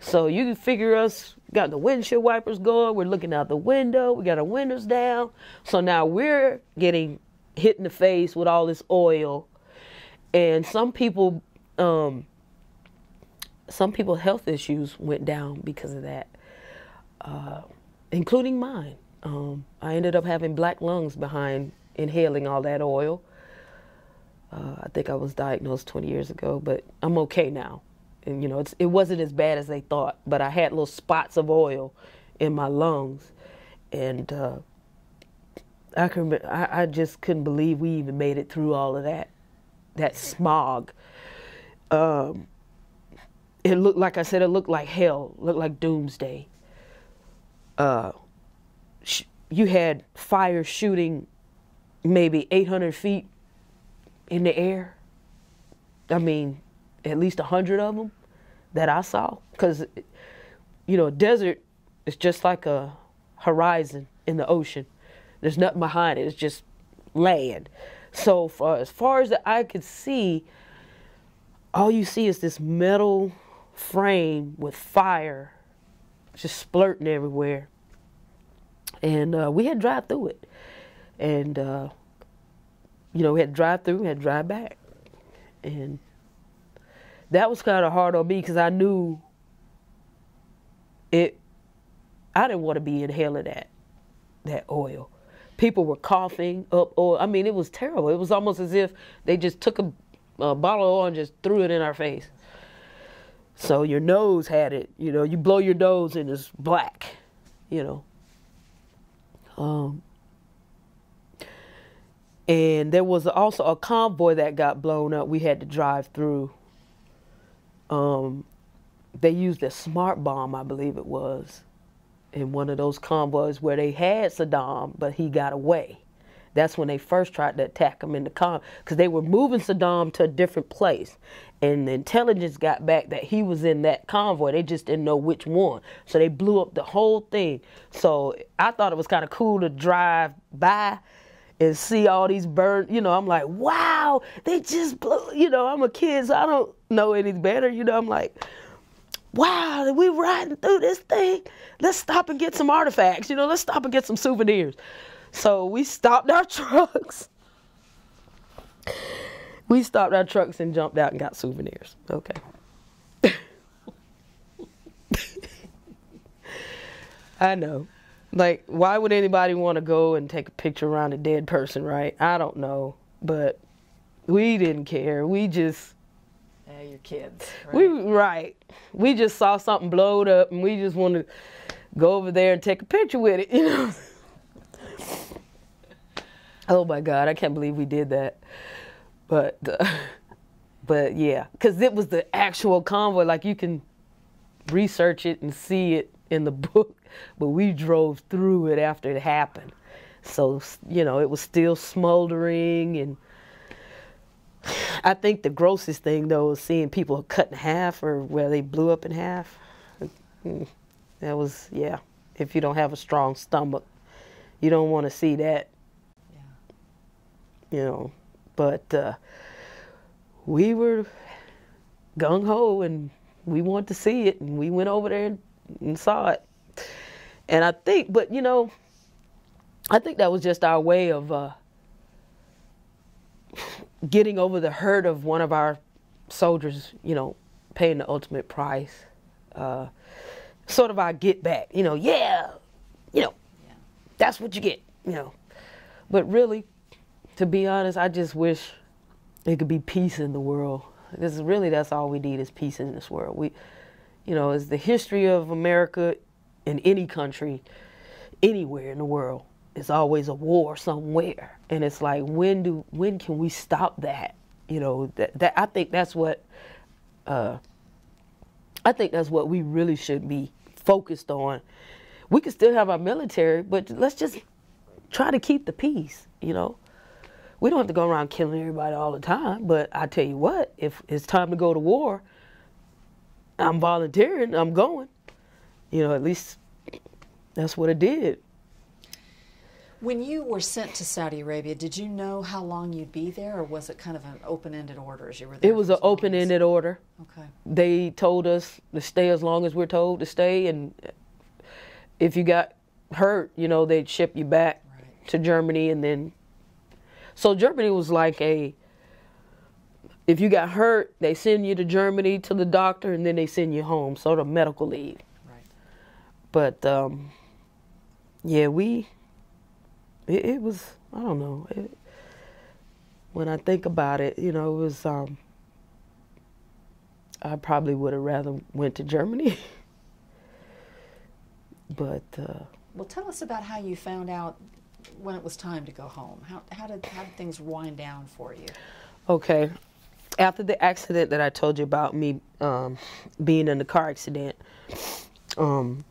So you can figure us, got the windshield wipers going, we're looking out the window, we got our windows down. So now we're getting hit in the face with all this oil. And some people, um, some people's health issues went down because of that, uh, including mine. Um, I ended up having black lungs behind inhaling all that oil. Uh, I think I was diagnosed twenty years ago, but I'm okay now. And, you know, it's, it wasn't as bad as they thought, but I had little spots of oil in my lungs. And uh, I, can, I, I just couldn't believe we even made it through all of that, that smog. Um, it looked, like I said, it looked like hell, looked like doomsday. Uh, sh you had fire shooting maybe eight hundred feet in the air. I mean, at least a hundred of them that I saw. Because, you know, desert is just like a horizon in the ocean. There's nothing behind it. It's just land. So far, as far as the eye could see, all you see is this metal frame with fire just splurting everywhere. And uh, we had to drive through it. And, uh, you know, we had to drive through, we had to drive back. And that was kind of hard on me because I knew it, I didn't want to be inhaling that, that oil. People were coughing up oil. I mean, it was terrible. It was almost as if they just took a, a bottle of oil and just threw it in our face. So your nose had it, you know, you blow your nose and it's black, you know. Um, and there was also a convoy that got blown up. We had to drive through. Um, they used a smart bomb, I believe it was, in one of those convoys where they had Saddam, but he got away. That's when they first tried to attack him in the con, because they were moving Saddam to a different place. And the intelligence got back that he was in that convoy. They just didn't know which one. So they blew up the whole thing. So I thought it was kind of cool to drive by and see all these burned, you know, I'm like, wow, they just blew, you know, I'm a kid, so I don't know any better, you know, I'm like, wow, we riding through this thing. Let's stop and get some artifacts, you know, let's stop and get some souvenirs. So we stopped our trucks. We stopped our trucks and jumped out and got souvenirs. Okay. I know. Like, why would anybody want to go and take a picture around a dead person, right? I don't know. But we didn't care. We just... Yeah, you're kids. Right? We, right. We just saw something blowed up, and we just wanted to go over there and take a picture with it, you know? Oh, my God. I can't believe we did that. But, uh, but yeah, because it was the actual convoy. Like, you can research it and see it in the book, but we drove through it after it happened. So, you know, it was still smoldering. And I think the grossest thing, though, was seeing people cut in half or where they blew up in half. That was, yeah, if you don't have a strong stomach, you don't want to see that, yeah. You know. But uh, we were gung-ho, and we wanted to see it, and we went over there and, and saw it. And I think, but, you know, I think that was just our way of uh, getting over the hurt of one of our soldiers, you know, paying the ultimate price. Uh, sort of our get back, you know, yeah, you know, yeah. That's what you get, you know. But really, to be honest, I just wish there could be peace in the world. This is really, that's all we need is peace in this world. We, you know, it's the history of America in any country, anywhere in the world. It's always a war somewhere. And it's like, when do, when can we stop that? You know, that, that I think that's what, uh, I think that's what we really should be focused on. We can still have our military, but let's just try to keep the peace, you know. We don't have to go around killing everybody all the time, but I tell you what, if it's time to go to war, I'm volunteering, I'm going. You know, at least that's what it did. When you were sent to Saudi Arabia, did you know how long you'd be there, or was it kind of an open-ended order as you were there? It was an open-ended order. Okay. They told us to stay as long as we're told to stay, and if you got hurt, you know, they'd ship you back right. to Germany, and then... So Germany was like a, if you got hurt, they send you to Germany to the doctor, and then they send you home, sort of medical leave. Right. But, um, yeah, we, it, it was, I don't know. It, when I think about it, you know, it was, um, I probably would have rather went to Germany. But. Uh, well, tell us about how you found out when it was time to go home. How, how, did, how did things wind down for you? Okay. After the accident that I told you about, me um, being in the car accident, um,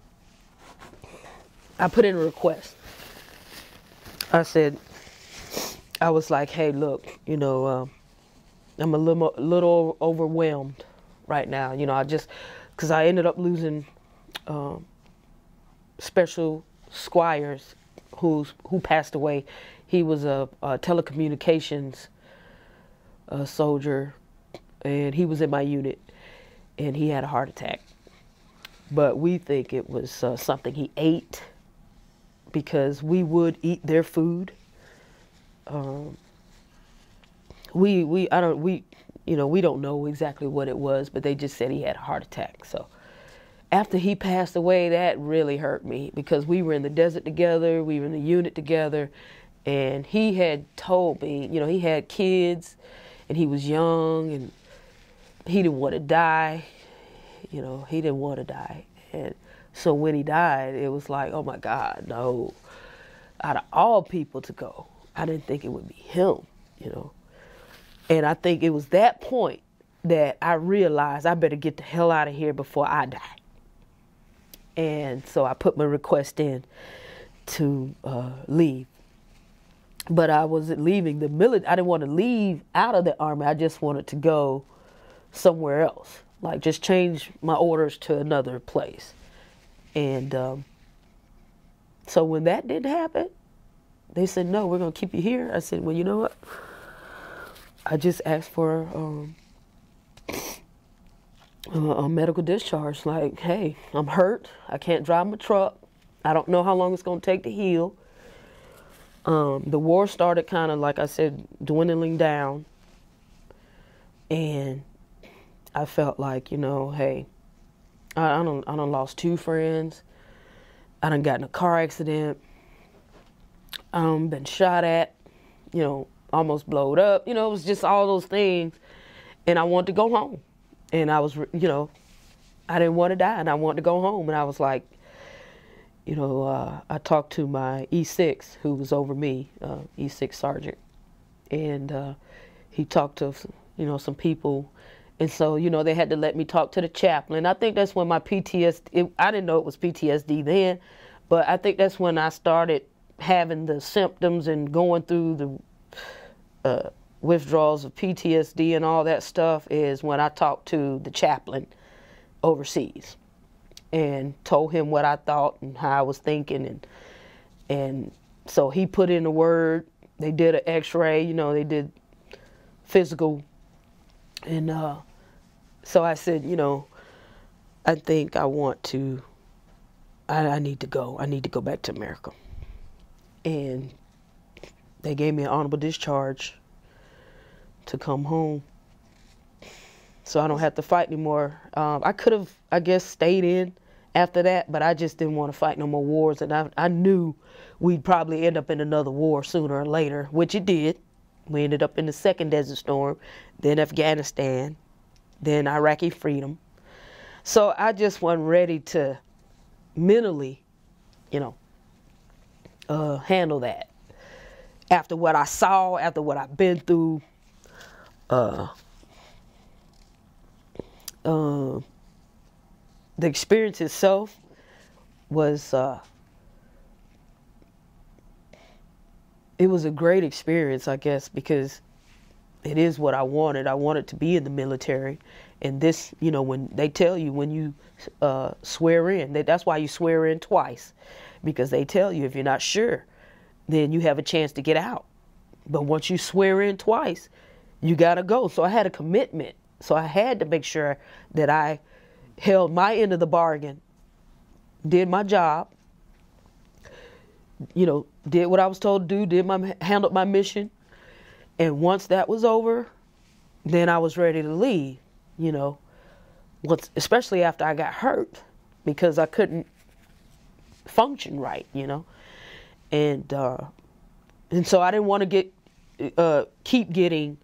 I put in a request. I said, I was like, hey, look, you know, uh, I'm a little, little overwhelmed right now. You know, I just, because I ended up losing um, special squires Who's, who passed away. He was a, a telecommunications uh, soldier, and he was in my unit, and he had a heart attack. But we think it was uh, something he ate because we would eat their food. Um, we we I don't we you know we don't know exactly what it was, but they just said he had a heart attack. So after he passed away, that really hurt me, because we were in the desert together, we were in the unit together, and he had told me, you know, he had kids, and he was young, and he didn't want to die, you know, he didn't want to die. And so when he died, it was like, oh my God, no, out of all people to go, I didn't think it would be him, you know. And I think it was that point that I realized I better get the hell out of here before I die. And so I put my request in to uh, leave. But I wasn't leaving the military. I didn't want to leave out of the Army. I just wanted to go somewhere else, like just change my orders to another place. And um, so when that didn't happen, they said, no, we're going to keep you here. I said, well, you know what? I just asked for um, a, a medical discharge. Like, hey, I'm hurt. I can't drive my truck. I don't know how long it's going to take to heal. Um, the war started kind of, like I said, dwindling down, and I felt like, you know, hey, I, I done, I done lost two friends, I done got in a car accident, I done been shot at, you know, almost blowed up, you know, it was just all those things, and I wanted to go home, and I was, you know, I didn't want to die, and I wanted to go home, and I was like, you know, uh, I talked to my E six, who was over me, uh, E six sergeant, and uh, he talked to, you know, some people, and so, you know, they had to let me talk to the chaplain. I think that's when my P T S D, it, I didn't know it was P T S D then, but I think that's when I started having the symptoms and going through the uh, withdrawals of P T S D and all that stuff, is when I talked to the chaplain overseas and told him what I thought and how I was thinking, and and so he put in a word. They did an x-ray, you know, they did physical, and uh, so I said, you know, I think I want to, I, I need to go, I need to go back to America. And they gave me an honorable discharge to come home, so I don't have to fight anymore. Um, I could have, I guess, stayed in after that, but I just didn't want to fight no more wars, and I, I knew we'd probably end up in another war sooner or later, which it did. We ended up in the second Desert Storm, then Afghanistan, then Iraqi freedom. So I just wasn't ready to mentally, you know, uh, handle that. After what I saw, after what I've been through, uh, Uh, the experience itself was, uh, it was a great experience, I guess, because it is what I wanted. I wanted to be in the military. And this, you know, when they tell you, when you uh, swear in, that that's why you swear in twice, because they tell you if you're not sure, then you have a chance to get out. But once you swear in twice, you gotta go. So I had a commitment. So I had to make sure that I held my end of the bargain, did my job, you know, did what I was told to do, did my, handled my mission. And once that was over, then I was ready to leave, you know, once, especially after I got hurt, because I couldn't function right, you know. And, uh, and so I didn't want to get, uh, keep getting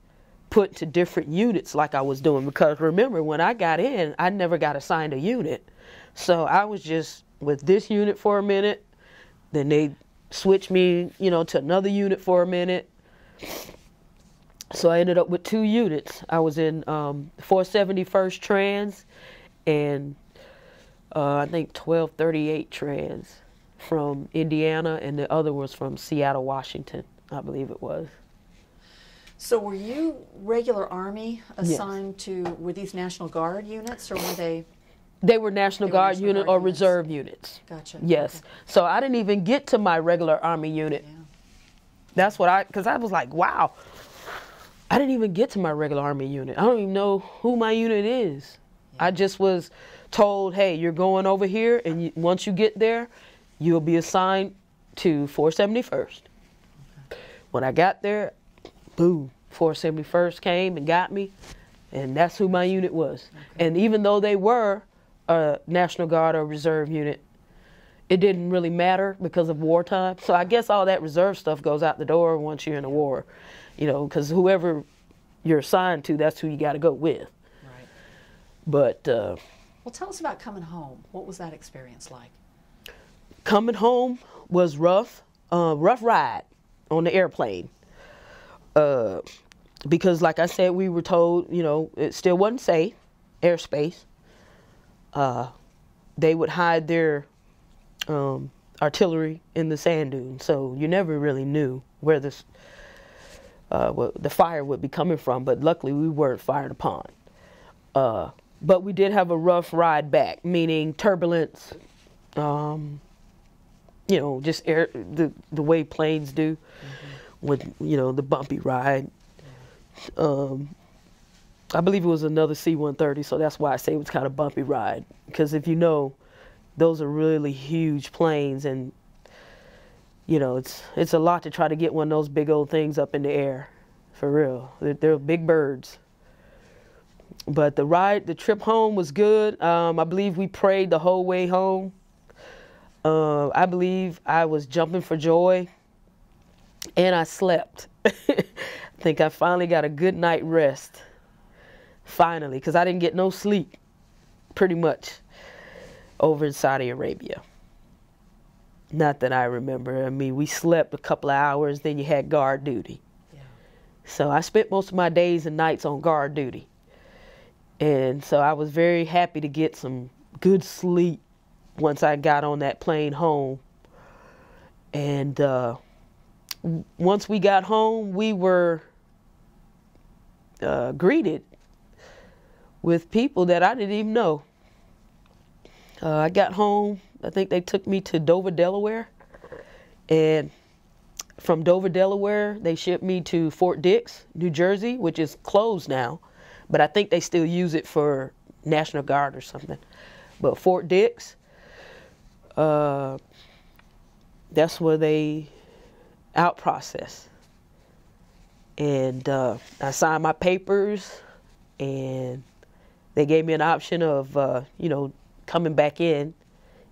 put to different units like I was doing, because remember, when I got in, I never got assigned a unit. So I was just with this unit for a minute, then they switched me, you know, to another unit for a minute. So I ended up with two units. I was in um, four seventy-first Trans and uh, I think twelve thirty-eight Trans from Indiana, and the other was from Seattle, Washington, I believe it was. So were you regular Army assigned yes. to, were these National Guard units, or were they? They were National they Guard were National unit Guard or units. Reserve units. Gotcha. Yes. Okay. So I didn't even get to my regular Army unit. Yeah. That's what I, because I was like, wow, I didn't even get to my regular Army unit. I don't even know who my unit is. Yeah. I just was told, hey, you're going over here, and you, once you get there, you'll be assigned to four seventy-first. Okay. When I got there, boom, four seventy-first came and got me, and that's who my unit was. Okay. And even though they were a National Guard or Reserve unit, it didn't really matter because of wartime. So I guess all that reserve stuff goes out the door once you're in a war, you know, because whoever you're assigned to, that's who you got to go with. Right. But... Uh, well, tell us about coming home. What was that experience like? Coming home was rough, uh, rough ride on the airplane. Uh, because, like I said, we were told, you know, it still wasn't safe, airspace. Uh, they would hide their um, artillery in the sand dunes, so you never really knew where this, uh, what the fire would be coming from, but luckily we weren't fired upon. Uh, but we did have a rough ride back, meaning turbulence, um, you know, just air, the, the way planes do. Mm-hmm. With, you know, the bumpy ride. Um, I believe it was another C one thirty, so that's why I say it was kind of bumpy ride. Because if you know, those are really huge planes, and, you know, it's it's a lot to try to get one of those big old things up in the air, for real. They're, they're big birds. But the ride, the trip home was good. Um, I believe we prayed the whole way home. Uh, I believe I was jumping for joy. And I slept. I think I finally got a good night rest, finally, because I didn't get no sleep, pretty much, over in Saudi Arabia. Not that I remember. I mean, we slept a couple of hours, then you had guard duty. Yeah. So I spent most of my days and nights on guard duty. And so I was very happy to get some good sleep once I got on that plane home. And... Uh, once we got home, we were uh, greeted with people that I didn't even know. Uh, I got home, I think they took me to Dover, Delaware. And from Dover, Delaware, they shipped me to Fort Dix, New Jersey, which is closed now. But I think they still use it for National Guard or something. But Fort Dix, uh, that's where they... out process, and uh, I signed my papers, and they gave me an option of uh, you know, coming back in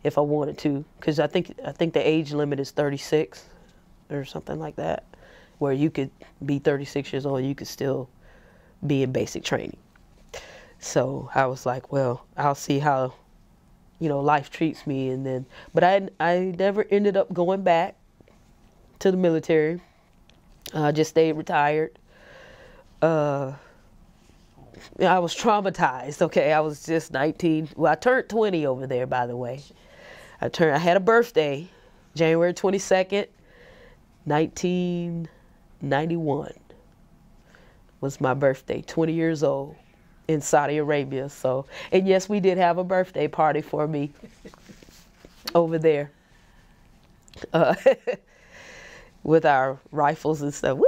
if I wanted to, because I think I think the age limit is thirty-six or something like that, where you could be thirty-six years old and you could still be in basic training. So I was like, well, I'll see how, you know, life treats me, and then but I I never ended up going back to the military. I uh, just stayed retired. Uh, I was traumatized, okay? I was just nineteen. Well, I turned twenty over there, by the way. I turned, I had a birthday, January twenty-second, nineteen ninety-one was my birthday, twenty years old in Saudi Arabia. So, and yes, we did have a birthday party for me over there. Uh, with our rifles and stuff,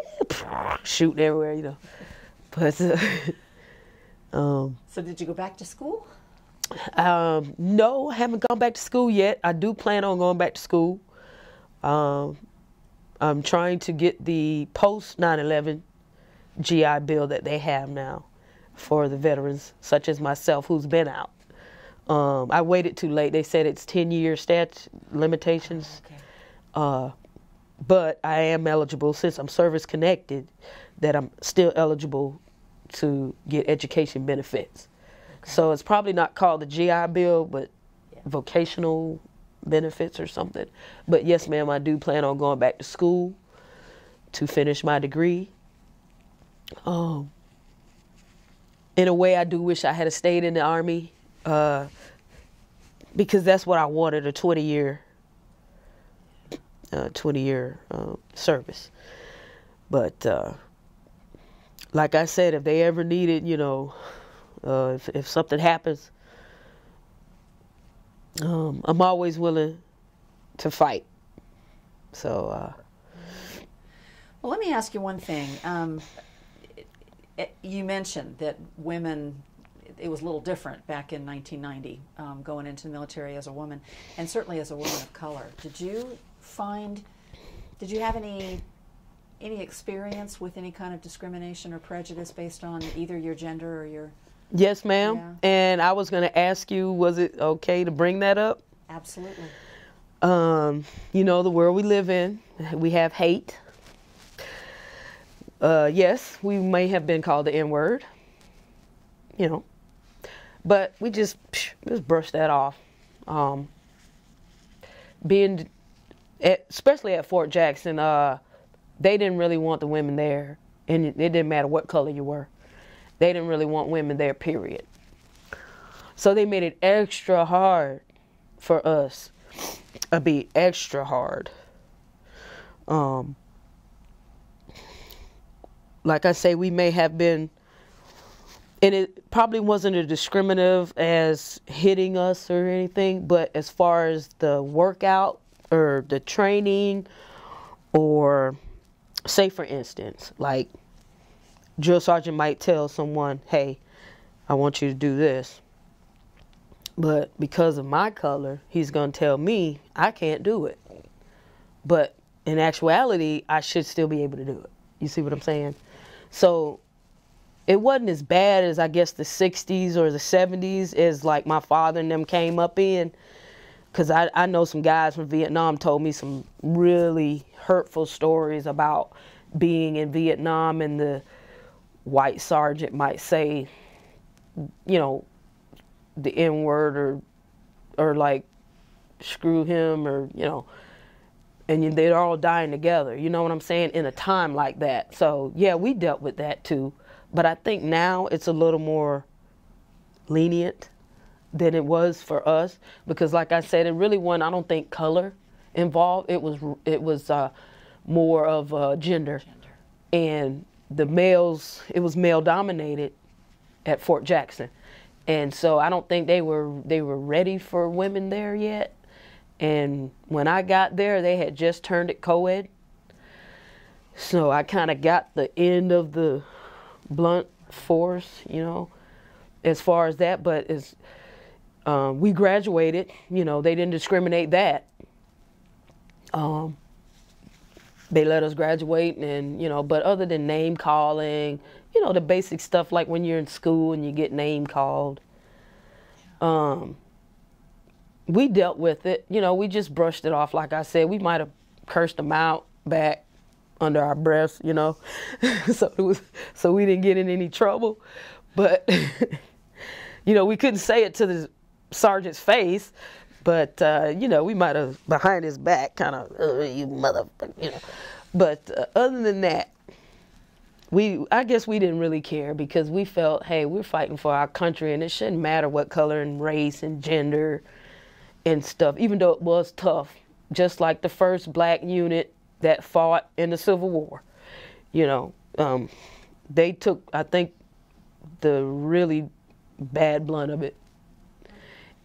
shooting everywhere, you know. But uh, um, so did you go back to school? Um, no, I haven't gone back to school yet. I do plan on going back to school. Um, I'm trying to get the post nine eleven G I Bill that they have now for the veterans, such as myself, who's been out. Um, I waited too late. They said it's ten year statute limitations. Okay. Uh, But I am eligible, since I'm service-connected, that I'm still eligible to get education benefits. Okay. So it's probably not called the G I Bill, but yeah, vocational benefits or something. But yes, ma'am, I do plan on going back to school to finish my degree. Um, in a way, I do wish I had stayed in the Army, uh, because that's what I wanted, a twenty year Uh, twenty year uh, service. But uh, like I said, if they ever needed, you know, uh, if, if something happens, um, I'm always willing to fight. So. Uh, well, let me ask you one thing. Um, it, it, you mentioned that women, it was a little different back in nineteen ninety, um, going into the military as a woman, and certainly as a woman of color. Did you find, did you have any any experience with any kind of discrimination or prejudice based on either your gender or your... Yes, ma'am. Yeah. And I was going to ask you, was it okay to bring that up? Absolutely. Um, you know, the world we live in, we have hate. Uh, yes, we may have been called the N-word, you know, but we just, psh, just brush that off. Um, being, at, especially at Fort Jackson, uh, they didn't really want the women there, and it, it didn't matter what color you were. They didn't really want women there, period. So they made it extra hard for us. It'd be extra hard. Um, like I say, we may have been, and it probably wasn't as discriminative as hitting us or anything, but as far as the workout or the training, or say for instance, like drill sergeant might tell someone, hey, I want you to do this, but because of my color, he's going to tell me I can't do it, but in actuality, I should still be able to do it. You see what I'm saying? So it wasn't as bad as I guess the sixties or the seventies is like my father and them came up in, because I, I know some guys from Vietnam told me some really hurtful stories about being in Vietnam, and the white sergeant might say, you know, the N-word or or like screw him, or, you know, and they're all dying together, you know what I'm saying, in a time like that. So yeah, we dealt with that too. But I think now it's a little more lenient than it was for us, because like I said, it really wasn't, I don't think, color involved. It was it was uh, more of uh, gender. gender. And the males, it was male dominated at Fort Jackson. And so I don't think they were they were ready for women there yet. And when I got there, they had just turned it co-ed. So I kind of got the end of the blunt force, you know, as far as that. But as um, we graduated, you know, they didn't discriminate that. Um, they let us graduate, and, you know, but other than name calling, you know, the basic stuff like when you're in school and you get name called, um, we dealt with it. You know, we just brushed it off. Like I said, we might have cursed them out back under our breath, you know, so it was, so we didn't get in any trouble. But, you know, we couldn't say it to the sergeant's face, but, uh, you know, we might have behind his back kind of, oh, you motherfucker, you know. But uh, other than that, we, I guess we didn't really care, because we felt, hey, we're fighting for our country, and it shouldn't matter what color and race and gender and stuff, even though it was tough, just like the first black unit that fought in the Civil War. You know, um, they took, I think, the really bad blunt of it.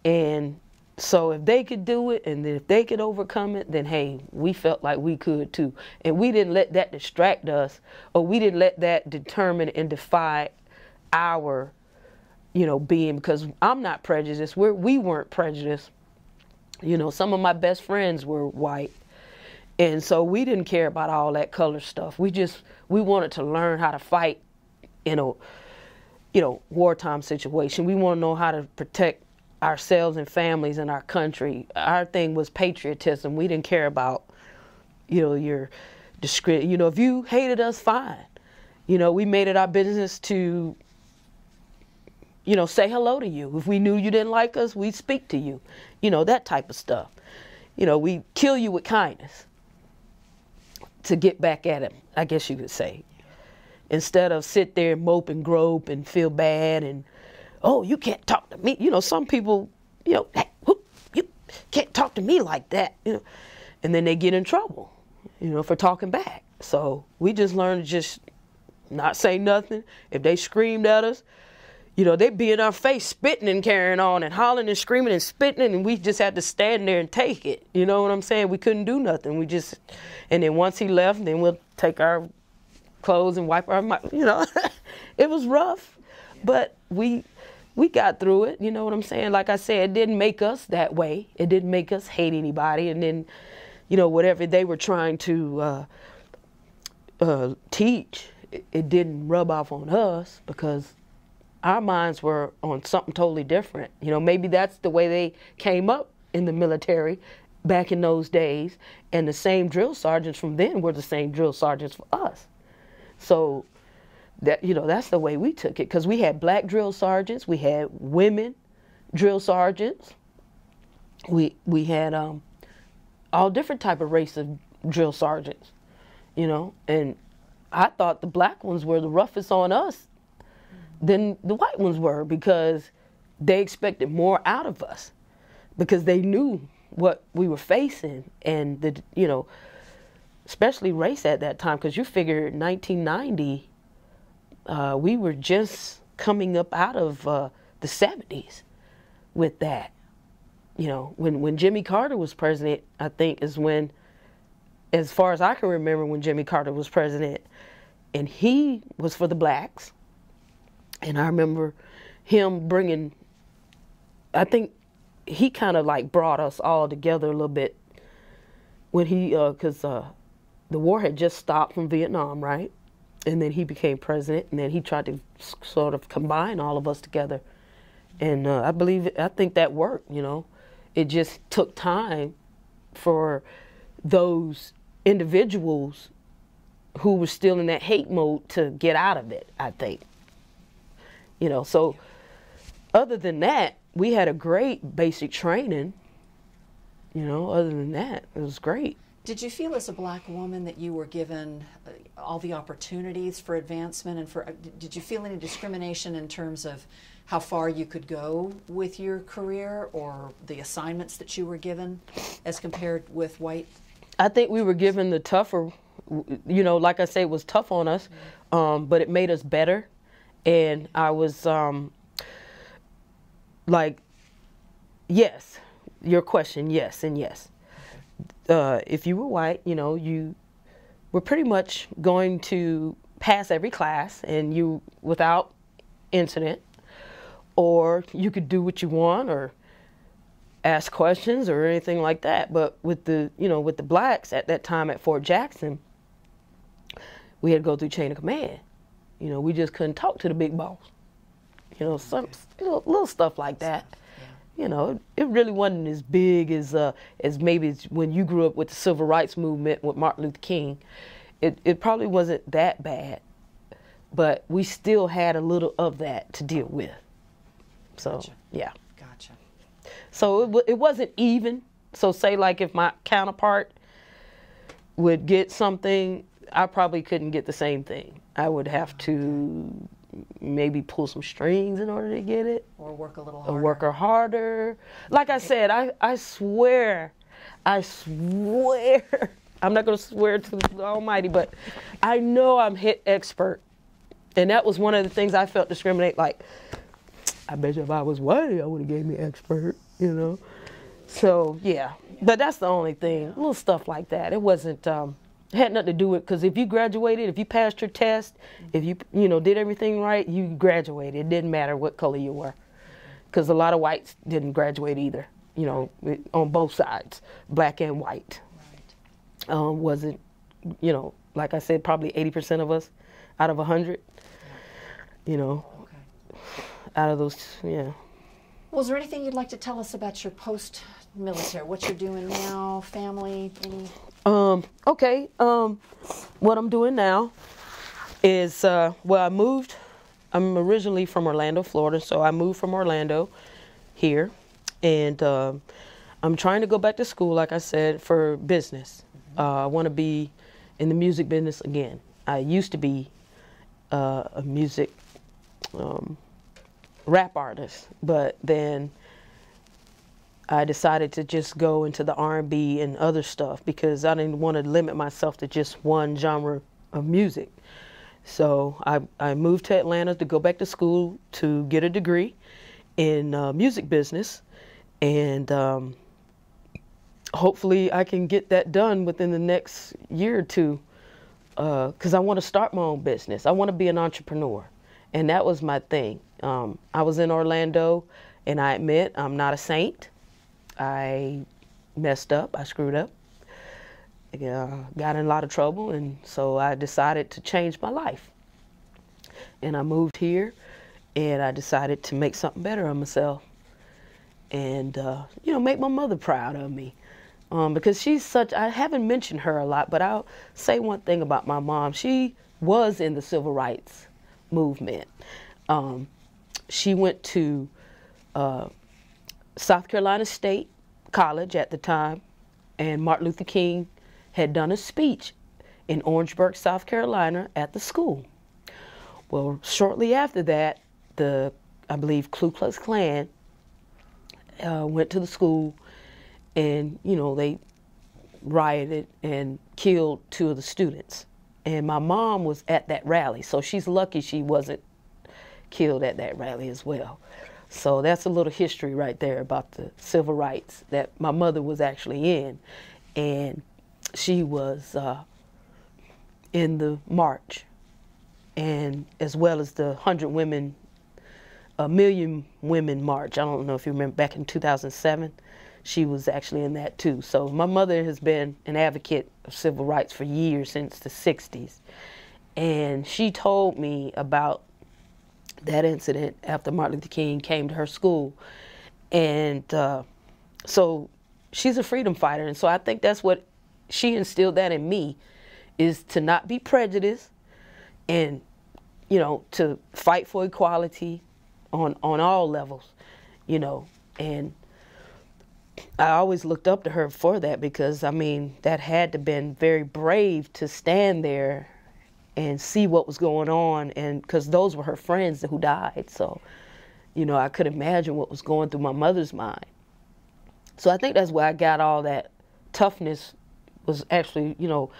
And so if they could do it, and if they could overcome it, then hey, we felt like we could too. And we didn't let that distract us, or we didn't let that determine and defy our, you know, being, because I'm not prejudiced. We're, we weren't prejudiced. You know, some of my best friends were white. And so we didn't care about all that color stuff. We just, we wanted to learn how to fight in a, you know, wartime situation. We want to know how to protect ourselves and families and our country. Our thing was patriotism. We didn't care about, you know, your, you know, if you hated us, fine. You know, we made it our business to, you know, say hello to you. If we knew you didn't like us, we'd speak to you. You know, that type of stuff. You know, we kill you with kindness to get back at him, I guess you could say, instead of sit there and mope and grope and feel bad and, oh, you can't talk to me. You know, some people, you know, hey, whoop, you can't talk to me like that, you know, and then they get in trouble, you know, for talking back. So we just learned to just not say nothing. If they screamed at us, you know, they'd be in our face spitting and carrying on and hollering and screaming and spitting, and we just had to stand there and take it. You know what I'm saying? We couldn't do nothing. We just, and then once he left, then we'll take our clothes and wipe our mouth, you know. It was rough, but we we got through it. You know what I'm saying? Like I said, it didn't make us that way. It didn't make us hate anybody. And then you know, whatever they were trying to uh, uh, teach, it, it didn't rub off on us because our minds were on something totally different. You know, maybe that's the way they came up in the military back in those days, and the same drill sergeants from then were the same drill sergeants for us. So that, you know, that's the way we took it, because we had black drill sergeants, we had women drill sergeants, we we had um, all different type of race of drill sergeants, you know, and I thought the black ones were the roughest on us than the white ones were, because they expected more out of us, because they knew what we were facing, and the, you know, especially race at that time, because you figure nineteen ninety, uh, we were just coming up out of uh, the seventies with that. You know, when, when Jimmy Carter was president, I think is when, as far as I can remember, when Jimmy Carter was president, and he was for the blacks. And I remember him bringing, I think he kind of like brought us all together a little bit when he, because uh, uh, the war had just stopped from Vietnam, right? And then he became president, and then he tried to sort of combine all of us together. And uh, I believe, I think that worked, you know. It just took time for those individuals who were still in that hate mode to get out of it, I think. You know, so other than that, we had a great basic training. You know, other than that, it was great. Did you feel as a black woman that you were given all the opportunities for advancement, and for, did you feel any discrimination in terms of how far you could go with your career or the assignments that you were given as compared with white? I think we were given the tougher, you know, like I say, it was tough on us, mm-hmm. um, but it made us better. And I was um, like, yes, your question, yes and yes. Uh, if you were white, you know, you were pretty much going to pass every class and you without incident, or you could do what you want or ask questions or anything like that. But with the, you know, with the blacks at that time at Fort Jackson, we had to go through chain of command. You know, we just couldn't talk to the big boss. You know, some little, little stuff like that. Yeah. You know, it really wasn't as big as uh, as maybe as when you grew up with the Civil Rights Movement with Martin Luther King. It, it probably wasn't that bad, but we still had a little of that to deal with. So, gotcha. Yeah. Gotcha. So it, w it wasn't even. So say like if my counterpart would get something, I probably couldn't get the same thing. I would have to maybe pull some strings in order to get it. Or work a little harder. Or work harder. Like I said, I, I swear, I swear, I'm not going to swear to the Almighty, but I know I'm hit expert. And that was one of the things I felt discriminate, like, I bet you if I was white, I would have gave me expert, you know. So, yeah. But that's the only thing, little stuff like that. It wasn't... Um, had nothing to do with, because if you graduated, if you passed your test, if you, you know, did everything right, you graduated. It didn't matter what color you were, because a lot of whites didn't graduate either, you know, on both sides, black and white. Right. Um, wasn't, you know, like I said, probably eighty percent of us out of one hundred, you know, okay. Out of those, yeah. Well, is there anything you'd like to tell us about your post-military, what you're doing now, family, any... Um, okay, um, what I'm doing now is, uh, well, I moved, I'm originally from Orlando, Florida, so I moved from Orlando here, and uh, I'm trying to go back to school, like I said, for business. Mm-hmm. uh, I want to be in the music business again. I used to be uh, a music um, rap artist, but then I decided to just go into the R and B and other stuff because I didn't want to limit myself to just one genre of music. So I, I moved to Atlanta to go back to school to get a degree in uh, music business. And um, hopefully I can get that done within the next year or two, because uh, I want to start my own business. I want to be an entrepreneur. And that was my thing. Um, I was in Orlando, and I admit I'm not a saint. I messed up, I screwed up, uh, got in a lot of trouble, and so I decided to change my life. And I moved here, and I decided to make something better of myself and, uh, you know, make my mother proud of me. Um, because she's such, I haven't mentioned her a lot, but I'll say one thing about my mom. She was in the civil rights movement. Um, she went to uh, South Carolina State College at the time, and Martin Luther King had done a speech in Orangeburg, South Carolina at the school. Well, shortly after that, the, I believe, Ku Klux Klan uh, went to the school. And, you know, they rioted and killed two of the students. And my mom was at that rally, so she's lucky she wasn't killed at that rally as well. So that's a little history right there about the civil rights that my mother was actually in. And she was uh, in the march, and as well as the one hundred women, a million women march. I don't know if you remember, back in two thousand seven. She was actually in that too. So my mother has been an advocate of civil rights for years, since the sixties. And she told me about that incident after Martin Luther King came to her school. And uh, so she's a freedom fighter. And so I think that's what she instilled that in me, is to not be prejudiced and, you know, to fight for equality on, on all levels, you know, and I always looked up to her for that, because, I mean, that had to have been very brave to stand there and see what was going on, and because those were her friends who died. So, you know, I could imagine what was going through my mother's mind. So I think that's where I got all that toughness, was actually, you know,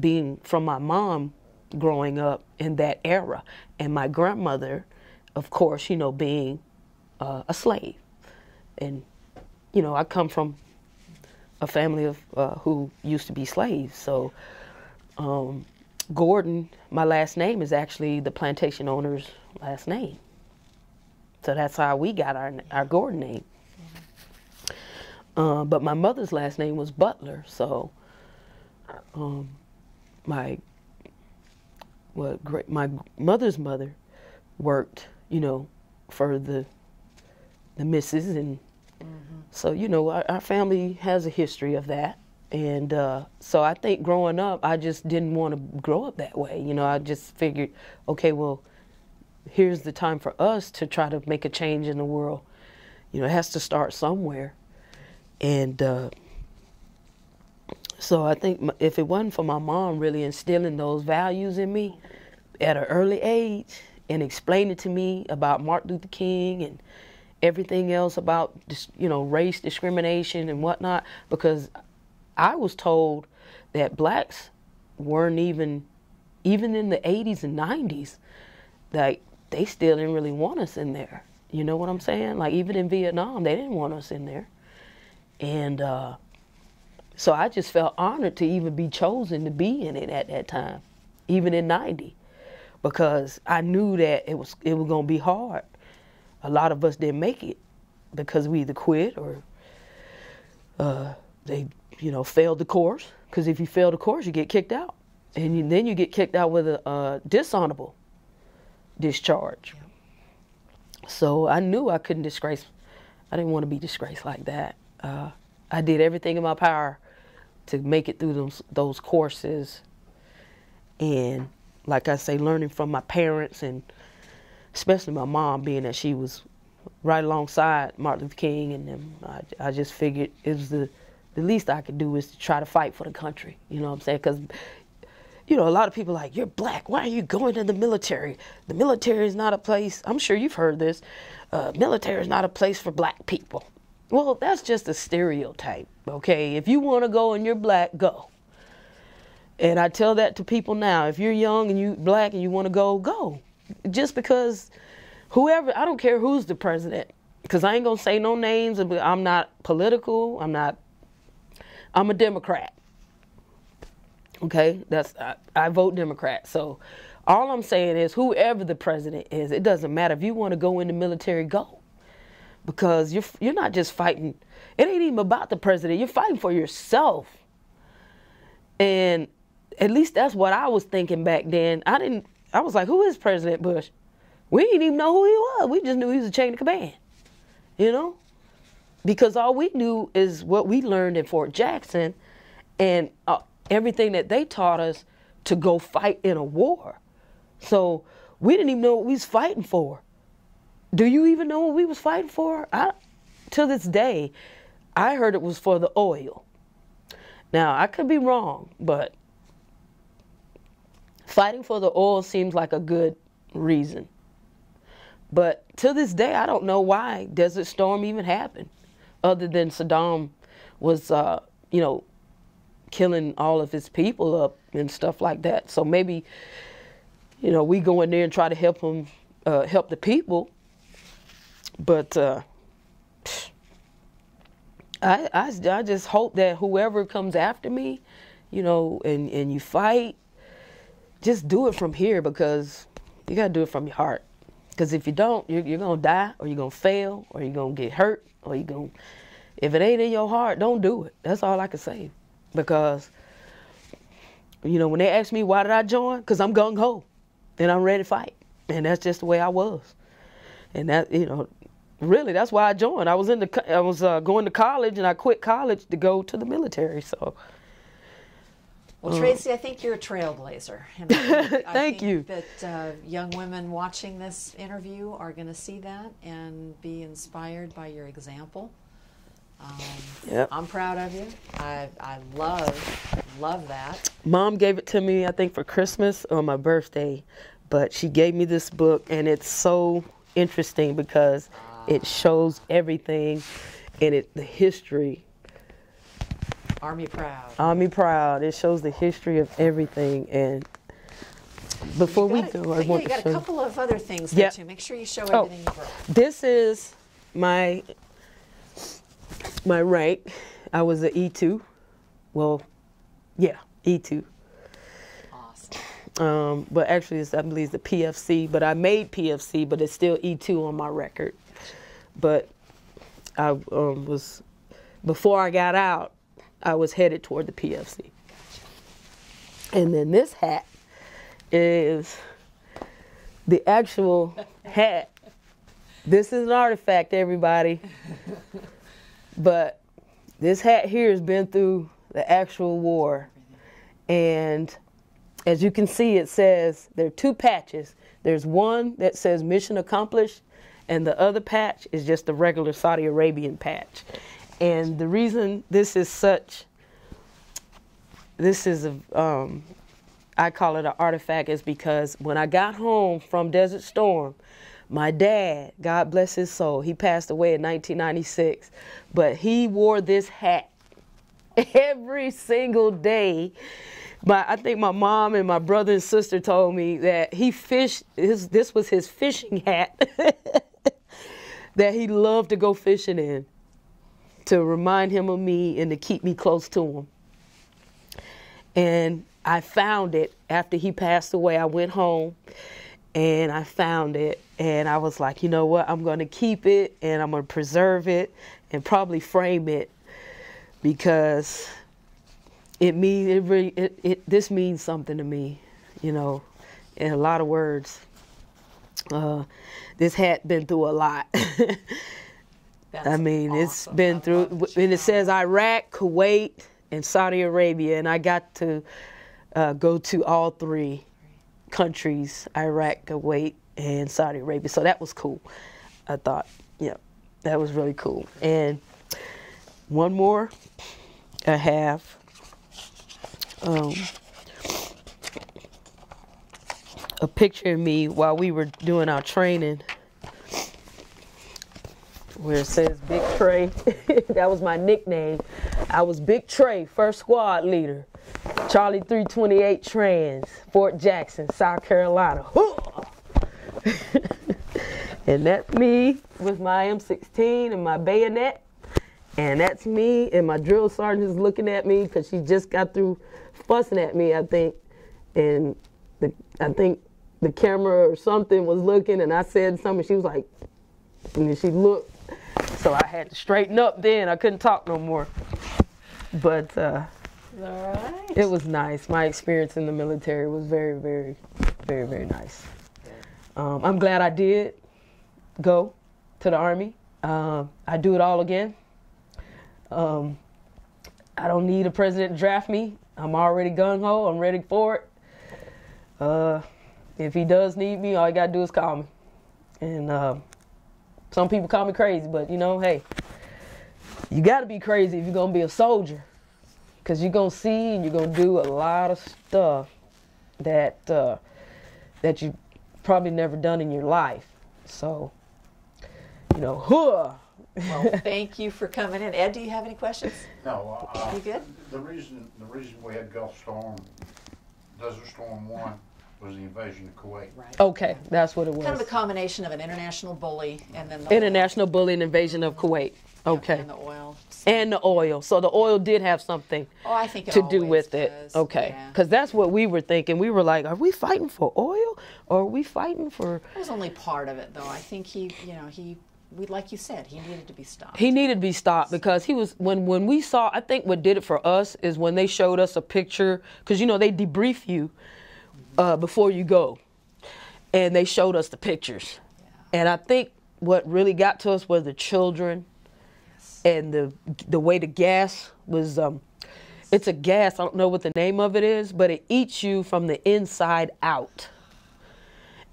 being from my mom growing up in that era. And my grandmother, of course, you know, being uh, a slave. And you know, I come from a family of uh, who used to be slaves. So um, Gordon, my last name, is actually the plantation owner's last name. So that's how we got our, our Gordon name. Uh, but my mother's last name was Butler. So um, my, well, great, my mother's mother worked, you know, for the, the missus and Mm-hmm. So, you know, our, our family has a history of that. And uh, so I think growing up, I just didn't want to grow up that way. You know, I just figured, okay, well, here's the time for us to try to make a change in the world. You know, it has to start somewhere. And uh, so I think if it wasn't for my mom really instilling those values in me at an early age and explaining to me about Martin Luther King and everything else about, you know, race discrimination and whatnot, because I was told that blacks weren't even, even in the eighties and nineties, like, they still didn't really want us in there. You know what I'm saying? Like, even in Vietnam, they didn't want us in there. And uh, so I just felt honored to even be chosen to be in it at that time, even in ninety, because I knew that it was, it was gonna be hard. A lot of us didn't make it because we either quit or uh, they, you know, failed the course. Because if you fail the course, you get kicked out. And you, then you get kicked out with a uh, dishonorable discharge. Yeah. So I knew I couldn't disgrace. I didn't want to be disgraced like that. Uh, I did everything in my power to make it through those, those courses. And like I say, learning from my parents, and especially my mom, being that she was right alongside Martin Luther King and them, I, I just figured it was the, the least I could do is to try to fight for the country, you know what I'm saying? Because, you know, a lot of people are like, you're black, why are you going to the military? The military is not a place, I'm sure you've heard this, uh, military is not a place for black people. Well, that's just a stereotype, okay? If you want to go and you're black, go. And I tell that to people now, if you're young and you black and you want to go, go. Just because whoever, I don't care who's the president, because I ain't going to say no names. I'm not political. I'm not, I'm a Democrat. Okay, that's, I, I vote Democrat. So all I'm saying is whoever the president is, it doesn't matter. If you want to go in the military, go. Because you're, you're not just fighting. It ain't even about the president. You're fighting for yourself. And at least that's what I was thinking back then. I didn't, I was like, who is President Bush? We didn't even know who he was. We just knew he was a chain of command, you know? Because all we knew is what we learned in Fort Jackson and uh, everything that they taught us to go fight in a war. So we didn't even know what we was fighting for. Do you even know what we was fighting for? I, to this day, I heard it was for the oil. Now, I could be wrong, but fighting for the oil seems like a good reason. But to this day, I don't know why Desert Storm even happened, other than Saddam was, uh, you know, killing all of his people up and stuff like that. So maybe, you know, we go in there and try to help them, uh, help the people. But uh, I, I, I just hope that whoever comes after me, you know, and, and you fight, just do it from here, because you got to do it from your heart. Because if you don't, you're, you're going to die, or you're going to fail, or you're going to get hurt, or you're going to, if it ain't in your heart, don't do it. That's all I can say. Because, you know, when they ask me why did I join, because I'm gung-ho, and I'm ready to fight. And that's just the way I was. And that, you know, really, that's why I joined. I was in the, I was uh, going to college, and I quit college to go to the military, so. Well, Tracy, I think you're a trailblazer. And I, I Thank think you. That uh, young women watching this interview are going to see that and be inspired by your example. Um, yep. I'm proud of you. I, I love, love that. Mom gave it to me, I think, for Christmas or my birthday, but she gave me this book, and it's so interesting because ah. it shows everything and it the history. Army Proud. Army Proud. It shows the history of everything. And before we go, I want to show you. You got a couple of other things there too. Make sure you show everything you brought. This is my my rank. I was an E two. Well, yeah, E two. Awesome. Um, but actually, it's, I believe it's the P F C. But I made P F C, but it's still E two on my record. But I um, was before I got out. I was headed toward the P F C. Gotcha. And then this hat is the actual hat. This is an artifact, everybody. But this hat here has been through the actual war. And as you can see, it says there are two patches. There's one that says mission accomplished, and the other patch is just the regular Saudi Arabian patch. And the reason this is such, this is, a, um, I call it an artifact, is because when I got home from Desert Storm, my dad, God bless his soul, he passed away in nineteen ninety-six, but he wore this hat every single day. My, I think my mom and my brother and sister told me that he fished, his, this was his fishing hat that he loved to go fishing in, to remind him of me and to keep me close to him. And I found it after he passed away. I went home and I found it, and I was like, you know what, I'm gonna keep it and I'm gonna preserve it and probably frame it, because it means, it really, it, it, this means something to me, you know, in a lot of words. Uh, this hat been through a lot. That's I mean, awesome. It's been through, and it says Iraq, Kuwait, and Saudi Arabia, and I got to uh, go to all three countries, Iraq, Kuwait, and Saudi Arabia, so that was cool. I thought, yeah, that was really cool. And one more I have. Um, a picture of me while we were doing our training, where it says Big Trey. That was my nickname. I was Big Trey, first squad leader. Charlie three twenty-eight Trans, Fort Jackson, South Carolina. And that's me with my M sixteen and my bayonet. And that's me, and my drill sergeant is looking at me because she just got through fussing at me, I think. And the, I think the camera or something was looking, and I said something, she was like, and then she looked. So I had to straighten up then. I couldn't talk no more. But uh, all right. nice. It was nice. My experience in the military was very, very, very, very nice. Um, I'm glad I did go to the Army. Uh, I do it all again. Um, I don't need a president to draft me. I'm already gung-ho. I'm ready for it. Uh, if he does need me, all you got to do is call me. And uh, some people call me crazy, but, you know, hey, you got to be crazy if you're going to be a soldier, because you're going to see and you're going to do a lot of stuff that, uh, that you probably never done in your life. So, you know, hooah. Well, thank you for coming in. Ed, do you have any questions? No. Uh, you good? The reason, the reason we had Gulf Storm, Desert Storm one, was the invasion of Kuwait. Right. Okay, that's what it was. Kind of a combination of an international bully and then the international oil. bully and invasion of Kuwait. Okay. And the oil. And the oil. So the oil did have something oh, I think it to do with does. it. Okay. Because yeah. that's what we were thinking. We were like, are we fighting for oil or are we fighting for... That was only part of it, though. I think he, you know, he, we, like you said, he needed to be stopped. He needed to be stopped because he was, when, when we saw, I think what did it for us is when they showed us a picture, because, you know, they debrief you uh, before you go. And they showed us the pictures. Yeah. And I think what really got to us were the children. And the the way the gas was, um, it's a gas, I don't know what the name of it is, but it eats you from the inside out.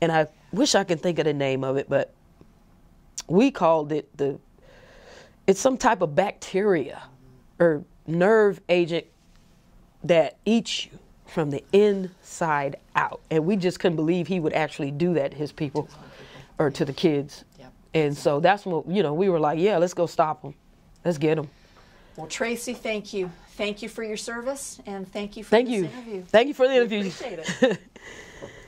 And I wish I could think of the name of it, but we called it the, it's some type of bacteria or nerve agent that eats you from the inside out. And we just couldn't believe he would actually do that to his people or to the kids. Yep. And so that's what, you know, we were like, yeah, let's go stop him. Let's get them. Well, Tracy, thank you. Thank you for your service, and thank you for thank this you. interview. Thank you for the interview. We appreciate it.